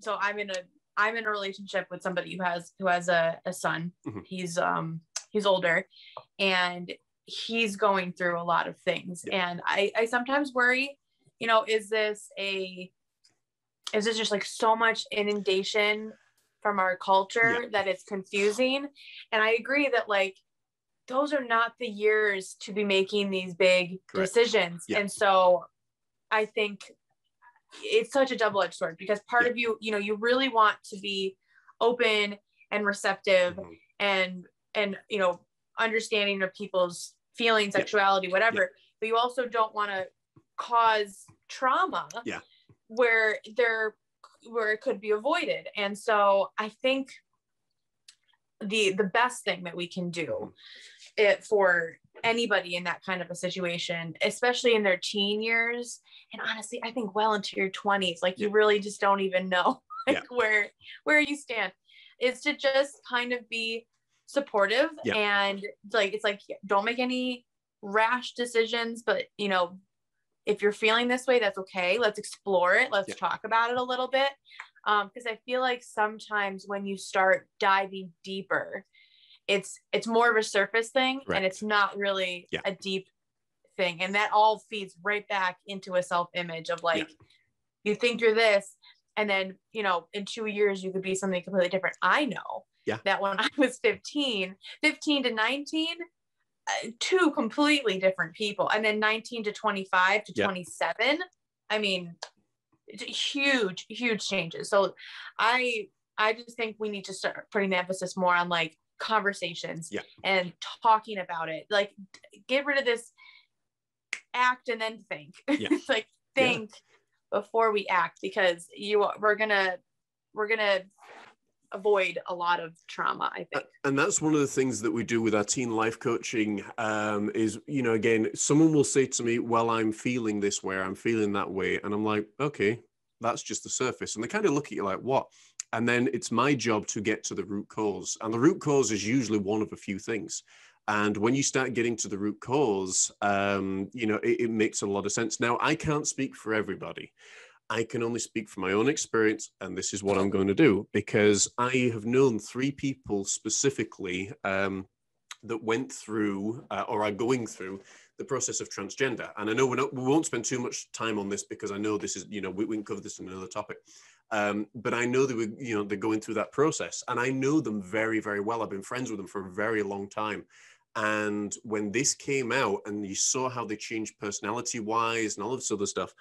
so I'm in a. I'm in a relationship with somebody who has, who has a, a son. Mm-hmm. He's, um, he's older and he's going through a lot of things. Yeah. And I, I sometimes worry, you know, is this a, is this just like so much inundation from our culture yeah. that it's confusing? And I agree that like, those are not the years to be making these big Correct. decisions. Yeah. And so I think it's such a double-edged sword, because part yeah. of you, you know, you really want to be open and receptive mm-hmm. and, and, you know, understanding of people's feelings, yeah. sexuality, whatever, yeah. but you also don't want to cause trauma yeah. where there, where it could be avoided. And so I think the, the best thing that we can do it for anybody in that kind of a situation, especially in their teen years. And honestly, I think well into your twenties, like yeah. you really just don't even know like yeah. where, where you stand, is to just kind of be supportive. Yeah. And like, it's like, don't make any rash decisions, but you know, if you're feeling this way, that's okay. Let's explore it. Let's yeah. talk about it a little bit. Um, cause I feel like sometimes when you start diving deeper, it's, it's more of a surface thing right. and it's not really yeah. a deep thing. And that all feeds right back into a self-image of like, yeah. you think you're this, and then, you know, in two years you could be something completely different. I know yeah. that when I was fifteen, fifteen to nineteen, uh, two completely different people. And then nineteen to twenty-five to yeah. twenty-seven, I mean, huge, huge changes. So I, I just think we need to start putting the emphasis more on like conversations yeah. and talking about it. Like get rid of this act and then think. Yeah. It's like think yeah. before we act, because you we're gonna we're gonna avoid a lot of trauma, I think. And that's one of the things that we do with our teen life coaching um is, you know, again, someone will say to me, well, I'm feeling this way, I'm feeling that way, and I'm like, okay, that's just the surface. And they kind of look at you like, what? And then it's my job to get to the root cause, and the root cause is usually one of a few things. And when you start getting to the root cause, um, you know, it, it makes a lot of sense. Now, I can't speak for everybody. I can only speak from my own experience, and this is what I'm going to do, because I have known three people specifically um, that went through uh, or are going through the process of transgender. And I know we're not, we won't spend too much time on this, because I know this is, you know, we, we can cover this in another topic. Um, but I know they were, you know, they're going through that process, and I know them very, very well. I've been friends with them for a very long time. And when this came out and you saw how they changed personality wise and all of this other stuff,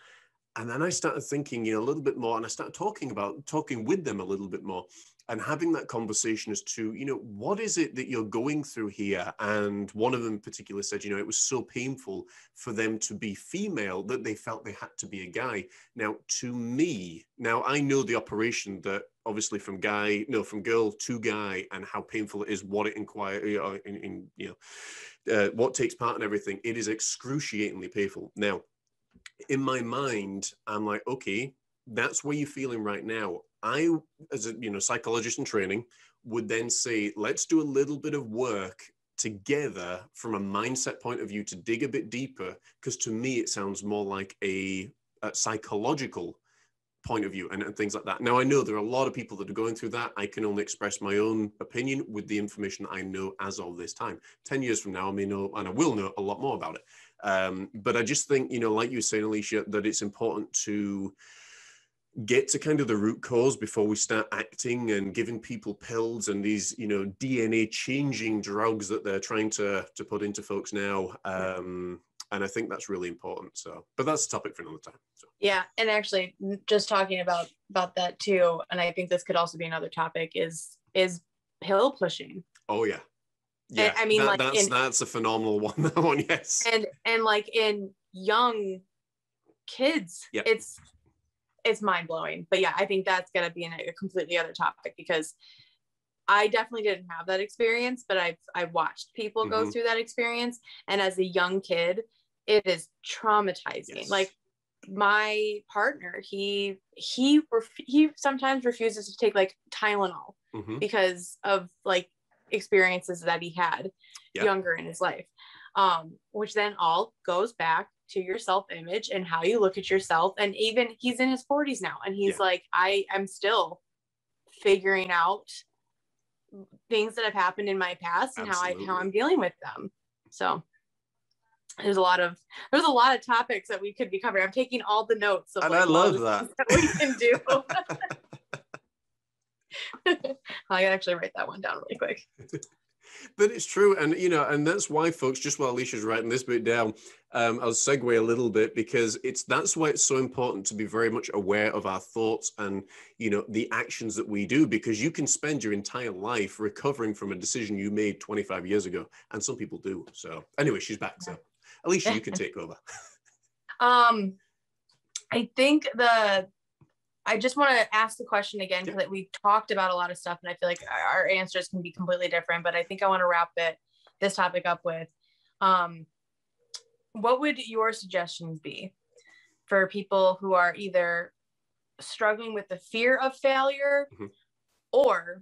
and then I started thinking, you know, a little bit more, and I started talking about talking with them a little bit more and having that conversation as to, you know, what is it that you're going through here? And one of them in particular said, you know, it was so painful for them to be female that they felt they had to be a guy. Now, to me, now I know the operation that obviously from guy, no, from girl to guy, and how painful it is, what it inquires, you know, in, in, you know uh, what takes part in everything. It is excruciatingly painful. Now, in my mind, I'm like, okay, that's where you're feeling right now. I, as a you know psychologist in training, would then say, let's do a little bit of work together from a mindset point of view to dig a bit deeper, because to me it sounds more like a, a psychological point of view and, and things like that. Now, I know there are a lot of people that are going through that. I can only express my own opinion with the information that I know as of this time. ten years from now, I may know, and I will know a lot more about it. Um, but I just think, you know, like you were saying, Alicia, that it's important to get to kind of the root cause before we start acting and giving people pills and these, you know, D N A changing drugs that they're trying to, to put into folks now. Um, and I think that's really important. So, but that's a topic for another time. So. Yeah. And actually just talking about, about that too. And I think this could also be another topic is, is pill pushing. Oh yeah. Yeah, I mean, that, like that's in, that's a phenomenal one. That one, yes. And and like in young kids, yep. it's it's mind blowing. But yeah, I think that's gonna be in a completely other topic, because I definitely didn't have that experience, but I've I watched people mm-hmm. go through that experience, and as a young kid, it is traumatizing. Yes. Like my partner, he he ref- he sometimes refuses to take like Tylenol mm-hmm. because of like experiences that he had yep. younger in his life, um which then all goes back to your self-image and how you look at yourself. And even he's in his forties now, and he's yeah. like, I am still figuring out things that have happened in my past and Absolutely. how I how I'm dealing with them. So there's a lot of there's a lot of topics that we could be covering. I'm taking all the notes of, and like, I love that. that we can do. I can actually write that one down really quick. But it's true. And, you know, and that's why, folks, just while Alicia's writing this bit down, um, I'll segue a little bit, because it's that's why it's so important to be very much aware of our thoughts and, you know, the actions that we do, because you can spend your entire life recovering from a decision you made twenty-five years ago. And some people do. So anyway, she's back. So Alicia, you can take over. um, I think the... I just want to ask the question again, because yeah. we talked about a lot of stuff, and I feel like our answers can be completely different, but I think I want to wrap it, this topic up with, Um, what would your suggestions be for people who are either struggling with the fear of failure mm-hmm. or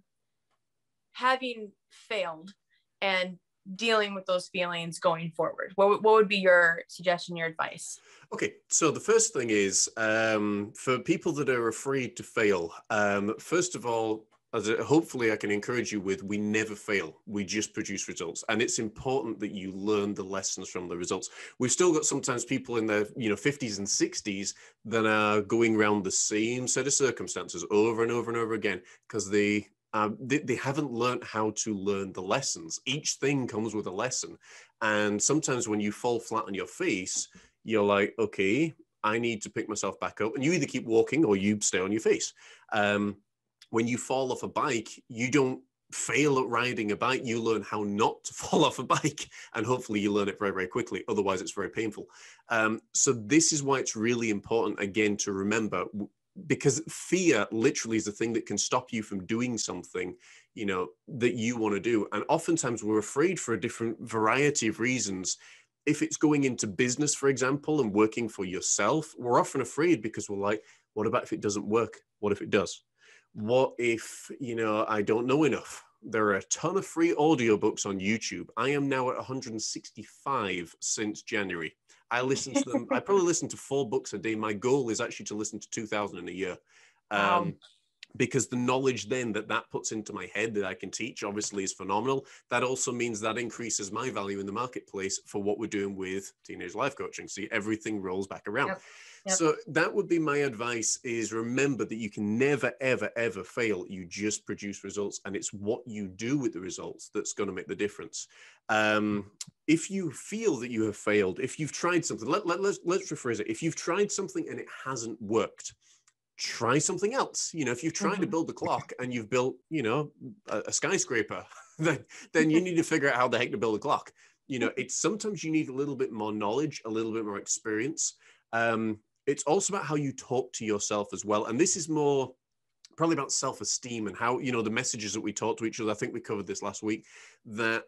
having failed and dealing with those feelings going forward? What, what would be your suggestion, your advice? Okay, so the first thing is um, for people that are afraid to fail, um, first of all, as a, hopefully I can encourage you with, we never fail. We just produce results. And it's important that you learn the lessons from the results. We've still got sometimes people in their you know, fifties and sixties that are going around the same set of circumstances over and over and over again because they Um, they, they haven't learned how to learn the lessons. Each thing comes with a lesson. And sometimes when you fall flat on your face, you're like, okay, I need to pick myself back up. And you either keep walking or you stay on your face. Um, when you fall off a bike, you don't fail at riding a bike. You learn how not to fall off a bike. And hopefully you learn it very, very quickly. Otherwise, it's very painful. Um, so this is why it's really important, again, to remember, because fear literally is the thing that can stop you from doing something, you know, that you want to do. And oftentimes we're afraid for a different variety of reasons. If it's going into business, for example, and working for yourself, we're often afraid because we're like, what about if it doesn't work? What if it does? What if, you know, I don't know enough? There are a ton of free audiobooks on YouTube. I am now at one hundred sixty-five since January. I listen to them. I probably listen to four books a day. My goal is actually to listen to two thousand in a year. Um, wow. Because the knowledge then that that puts into my head that I can teach obviously is phenomenal. That also means that increases my value in the marketplace for what we're doing with teenage life coaching. See, everything rolls back around. Yep. Yep. So that would be my advice, is remember that you can never, ever, ever fail. You just produce results, and it's what you do with the results that's going to make the difference. Um, if you feel that you have failed, if you've tried something, let, let, let's, let's rephrase it. If you've tried something and it hasn't worked, try something else. You know, if you've tried mm-hmm. to build the clock and you've built, you know, a, a skyscraper, then, then you need to figure out how the heck to build a clock. You know, it's sometimes you need a little bit more knowledge, a little bit more experience. Um, it's also about how you talk to yourself as well. And this is more probably about self-esteem and how, you know, the messages that we talk to each other. I think we covered this last week that,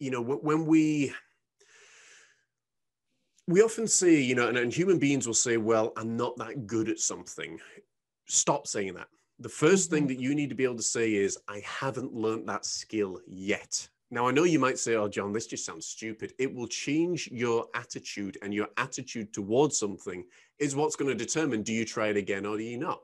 you know, when we... We often say, you know, and, and human beings will say, well, I'm not that good at something. Stop saying that. The first thing that you need to be able to say is, I haven't learned that skill yet. Now, I know you might say, oh, John, this just sounds stupid. It will change your attitude, and your attitude towards something is what's going to determine, do you try it again or do you not?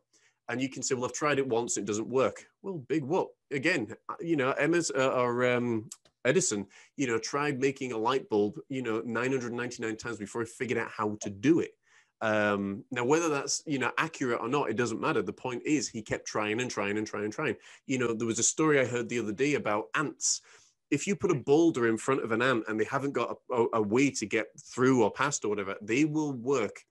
And you can say, well, I've tried it once, it doesn't work. Well, big whoop. Again, you know, Emma's uh, or... Um, Edison, you know, tried making a light bulb, you know, nine hundred ninety-nine times before he figured out how to do it. Um, now, whether that's, you know, accurate or not, it doesn't matter. The point is he kept trying and trying and trying and trying. You know, there was a story I heard the other day about ants. If you put a boulder in front of an ant and they haven't got a, a, a way to get through or past or whatever, they will work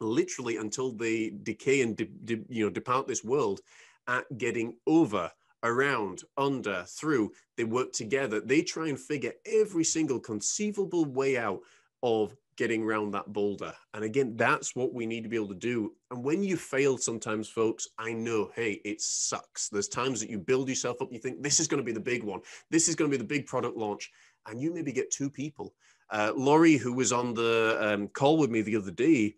literally until they decay and, de- de- you know, depart this world at getting over, around, under, through. They work together. They try and figure every single conceivable way out of getting around that boulder. And again, that's what we need to be able to do. And when you fail sometimes, folks, I know, hey, it sucks. There's times that you build yourself up, you think this is going to be the big one. This is going to be the big product launch. And you maybe get two people. Uh, Laurie, who was on the um, call with me the other day,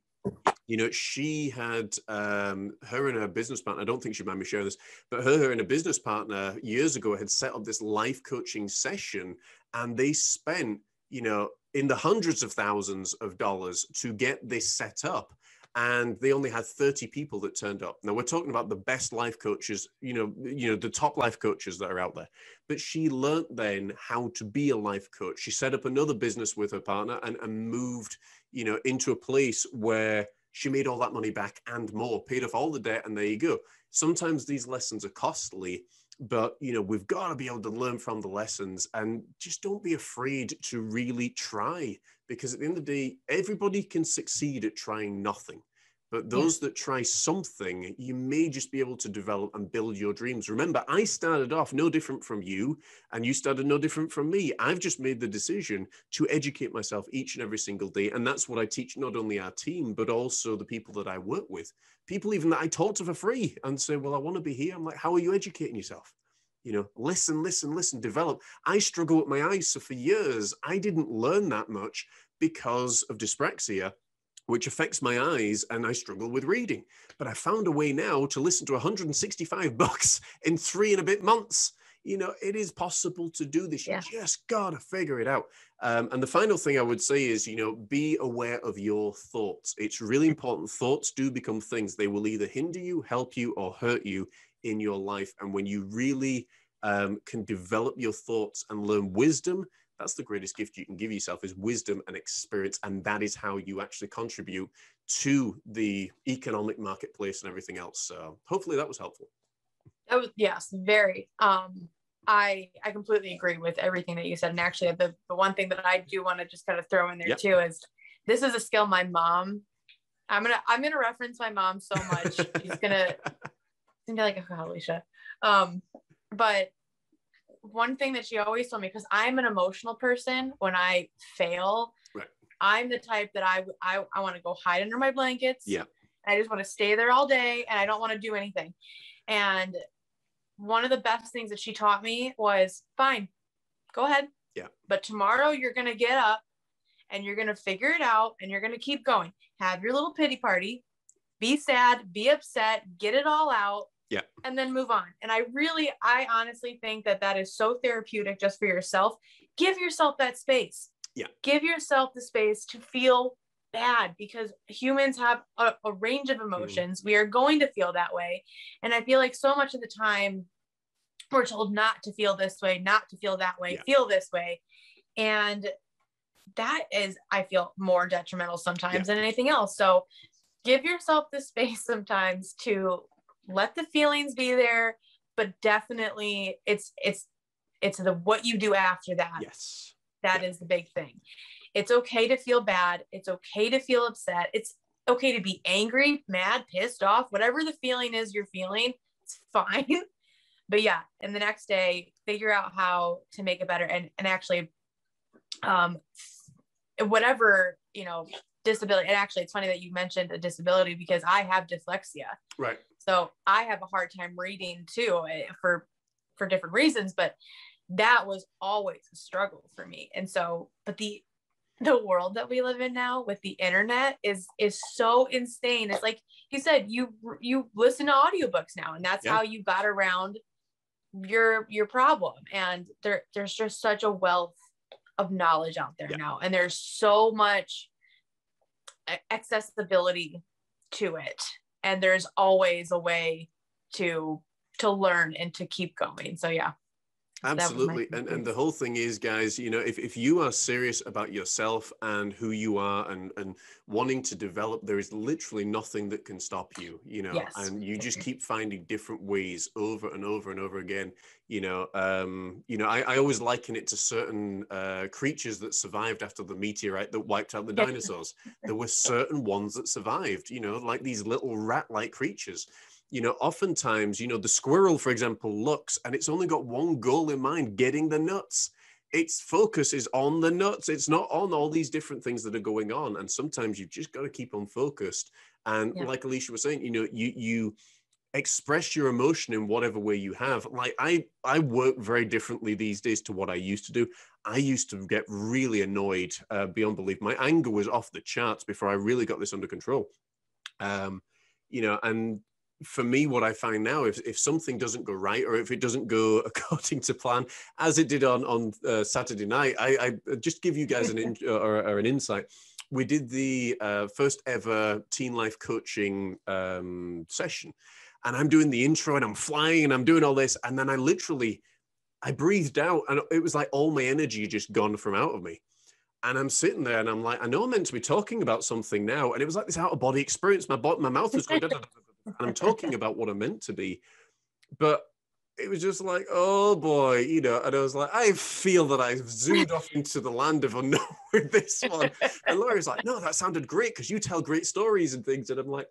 you know, she had um, her and her business partner, I don't think she'd mind me sharing this, but her, her and a business partner years ago had set up this life coaching session, and they spent, you know, in the hundreds of thousands of dollars to get this set up. And they only had thirty people that turned up. Now, we're talking about the best life coaches, you know, you know, the top life coaches that are out there. But she learned then how to be a life coach. She set up another business with her partner and, and moved, you know, into a place where she made all that money back and more, paid off all the debt, and there you go. Sometimes these lessons are costly, but, you know, we've got to be able to learn from the lessons, and just don't be afraid to really try, because at the end of the day, everybody can succeed at trying nothing. But those yeah. that try something, you may just be able to develop and build your dreams. Remember, I started off no different from you, and you started no different from me. I've just made the decision to educate myself each and every single day. And that's what I teach not only our team, but also the people that I work with. People even that I talk to for free and say, well, I want to be here. I'm like, how are you educating yourself? you know, listen, listen, listen, develop. I struggle with my eyes. So for years, I didn't learn that much because of dyspraxia, which affects my eyes, and I struggle with reading. But I found a way now to listen to one hundred sixty-five books in three and a bit months. You know, it is possible to do this. Yeah. You just got to figure it out. Um, and the final thing I would say is, you know, be aware of your thoughts. It's really important. Thoughts do become things. They will either hinder you, help you, or hurt you in your life. And when you really um, can develop your thoughts and learn wisdom, that's the greatest gift you can give yourself, is wisdom and experience. And that is how you actually contribute to the economic marketplace and everything else. So hopefully that was helpful. That was, yes, very. Um, I, I completely agree with everything that you said. And actually the, the one thing that I do want to just kind of throw in there yep. too, is this is a skill my mom, I'm going to, I'm going to reference my mom so much. She's going to be like, oh, Alicia. Um, but one thing that she always told me, because I'm an emotional person, when I fail, right. I'm the type that I, I, I want to go hide under my blankets. Yeah. I just want to stay there all day and I don't want to do anything. And one of the best things that she taught me was, fine, go ahead. Yeah. But tomorrow you're going to get up and you're going to figure it out and you're going to keep going. Have your little pity party, be sad, be upset, get it all out. Yeah. And then move on. And I really, I honestly think that that is so therapeutic just for yourself. Give yourself that space. Yeah. Give yourself the space to feel bad, because humans have a, a range of emotions. Mm. We are going to feel that way. And I feel like so much of the time we're told not to feel this way, not to feel that way, yeah. feel this way. And that is, I feel, more detrimental sometimes yeah. than anything else. So give yourself the space sometimes to let the feelings be there, but definitely it's, it's, it's the, what you do after that. Yes. That yeah. is the big thing. It's okay to feel bad. It's okay to feel upset. It's okay to be angry, mad, pissed off, whatever the feeling is you're feeling, it's fine. But yeah. And the next day, figure out how to make it better. And, and actually, um, whatever, you know, disability. And actually, it's funny that you mentioned a disability, because I have dyslexia. Right. So I have a hard time reading too, for, for different reasons, but that was always a struggle for me. And so, but the, the world that we live in now with the internet is, is so insane. It's like you said, you, you listen to audiobooks now, and that's yeah. how you got around your, your problem. And there, there's just such a wealth of knowledge out there yeah. now. And there's so much accessibility to it. And there's always a way to, to learn and to keep going. So yeah. Absolutely. And, and the whole thing is, guys, you know, if, if you are serious about yourself and who you are and, and wanting to develop, there is literally nothing that can stop you, you know, yes. and you just keep finding different ways over and over and over again. You know, um, you know, I, I always liken it to certain uh, creatures that survived after the meteorite that wiped out the dinosaurs. There were certain ones that survived, you know, like these little rat-like creatures. You know, oftentimes, you know, the squirrel, for example, looks and it's only got one goal in mind, getting the nuts. Its focus is on the nuts. It's not on all these different things that are going on. And sometimes you've just got to keep on focused. And yeah. like Alicia was saying, you know, you, you express your emotion in whatever way you have. Like I, I work very differently these days to what I used to do. I used to get really annoyed uh, beyond belief. My anger was off the charts before I really got this under control. Um, you know, and for me, what I find now, if, if something doesn't go right, or if it doesn't go according to plan, as it did on, on uh, Saturday night, I, I just give you guys an in, or, or an insight. We did the uh, first ever teen life coaching um, session, and I'm doing the intro and I'm flying and I'm doing all this. And then I literally, I breathed out and it was like all my energy just gone from out of me. And I'm sitting there and I'm like, I know I'm meant to be talking about something now. And it was like this out of body experience. My, bo- my mouth was going, and I'm talking about what I meant to be, but it was just like, oh boy, you know, and I was like, I feel that I've zoomed off into the land of unknown with this one. And Laura's like, no, that sounded great, because you tell great stories and things. And I'm like,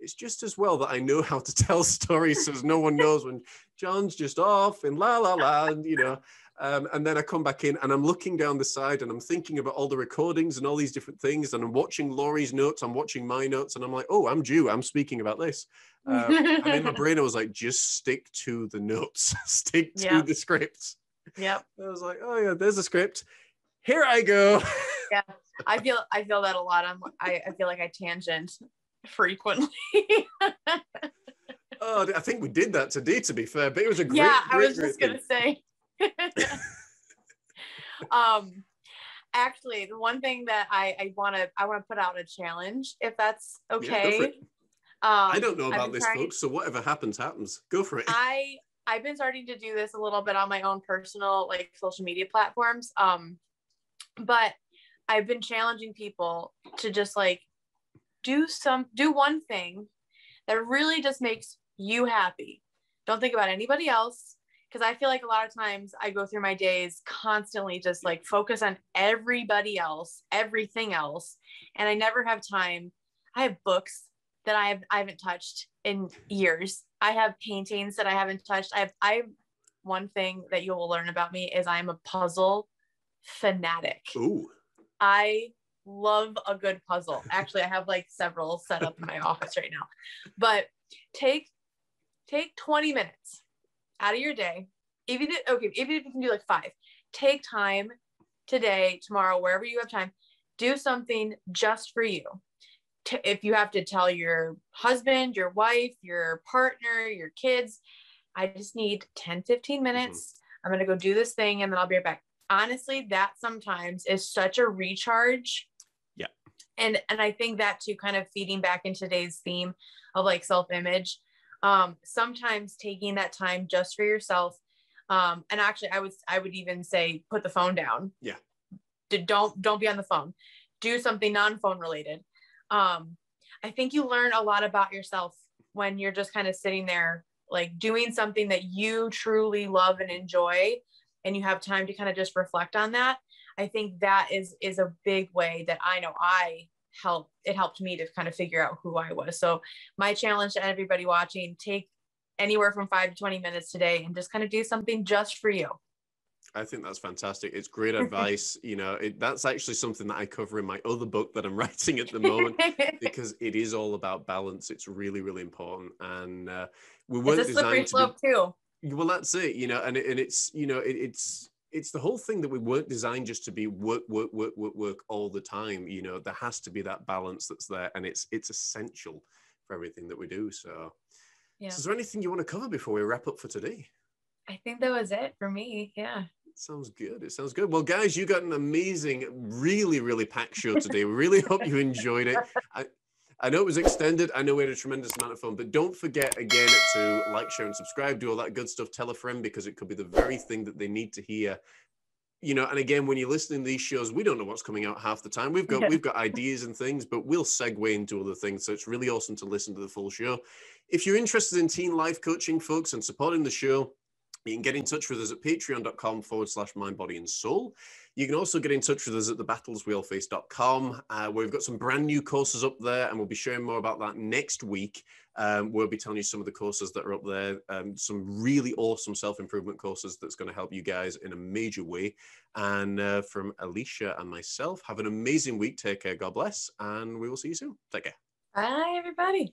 it's just as well that I know how to tell stories, so no one knows when John's just off and la la la, and, you know, Um, and then I come back in and I'm looking down the side and I'm thinking about all the recordings and all these different things. And I'm watching Laurie's notes, I'm watching my notes, and I'm like, oh, I'm due, I'm speaking about this. Um, and in my brain, I was like, just stick to the notes, stick to yeah. the script. Yeah. I was like, oh yeah, there's a script. Here I go. Yeah. I feel, I feel that a lot. I'm, I, I feel like I tangent frequently. Oh, I think we did that today, to be fair, but it was a great, yeah, I great, was just going to say. um, actually, the one thing that I, I want to, I want to put out a challenge, if that's okay. Yeah, um, I don't know about this, trying... folks, so whatever happens, happens. Go for it. I, I've been starting to do this a little bit on my own personal, like, social media platforms. Um, but I've been challenging people to just, like, do some, do one thing that really just makes you happy. Don't think about anybody else. Cause I feel like a lot of times I go through my days constantly just like focus on everybody else, everything else. And I never have time. I have books that I have, I haven't touched in years. I have paintings that I haven't touched. I have, I have one thing that you will learn about me is I'm a puzzle fanatic. Ooh. I love a good puzzle. Actually, I have like several set up in my office right now, but take, take twenty minutes out of your day. Even if, okay, even if you can do like five, take time today, tomorrow, wherever you have time, do something just for you. T- if you have to tell your husband, your wife, your partner, your kids, I just need ten, fifteen minutes. Mm-hmm. I'm going to go do this thing and then I'll be right back. Honestly, that sometimes is such a recharge. Yeah. And, and I think that too, kind of feeding back in today's theme of like self-image, um, sometimes taking that time just for yourself. Um, and actually I would, I would even say, put the phone down. Yeah. D- don't, don't be on the phone, do something non-phone related. Um, I think you learn a lot about yourself when you're just kind of sitting there, like doing something that you truly love and enjoy, and you have time to kind of just reflect on that. I think that is, is a big way that I know I helped. It helped me to kind of figure out who I was. So my challenge to everybody watching, take anywhere from five to twenty minutes today and just kind of do something just for you. I think that's fantastic. It's great advice. You know, it, that's actually something that I cover in my other book that I'm writing at the moment, because it is all about balance. It's really, really important. And uh, we weren't it's a slippery designed slope to be- too. Well, that's it, you know, and and it's, you know, it, it's, it's the whole thing that we weren't designed just to be work, work, work, work, work all the time. You know, there has to be that balance that's there, and it's, it's essential for everything that we do. So, yeah. So is there anything you want to cover before we wrap up for today? I think that was it for me. Yeah. Sounds good. It sounds good. Well, guys, you got an amazing, really, really packed show today. We really hope you enjoyed it. I, I know it was extended. I know we had a tremendous amount of fun, but don't forget again to like, share, and subscribe, do all that good stuff. Tell a friend, because it could be the very thing that they need to hear. You know, and again, when you're listening to these shows, we don't know what's coming out half the time. We've got, we've got ideas and things, but we'll segue into other things. So it's really awesome to listen to the full show. If you're interested in teen life coaching, folks, and supporting the show, you can get in touch with us at patreon.com forward slash mind, body, and soul. You can also get in touch with us at the battles wheel face dot com, uh, where we've got some brand new courses up there, and we'll be sharing more about that next week. Um, we'll be telling you some of the courses that are up there, um, some really awesome self-improvement courses that's going to help you guys in a major way. And uh, from Alicia and myself, have an amazing week. Take care. God bless. And we will see you soon. Take care. Bye, everybody.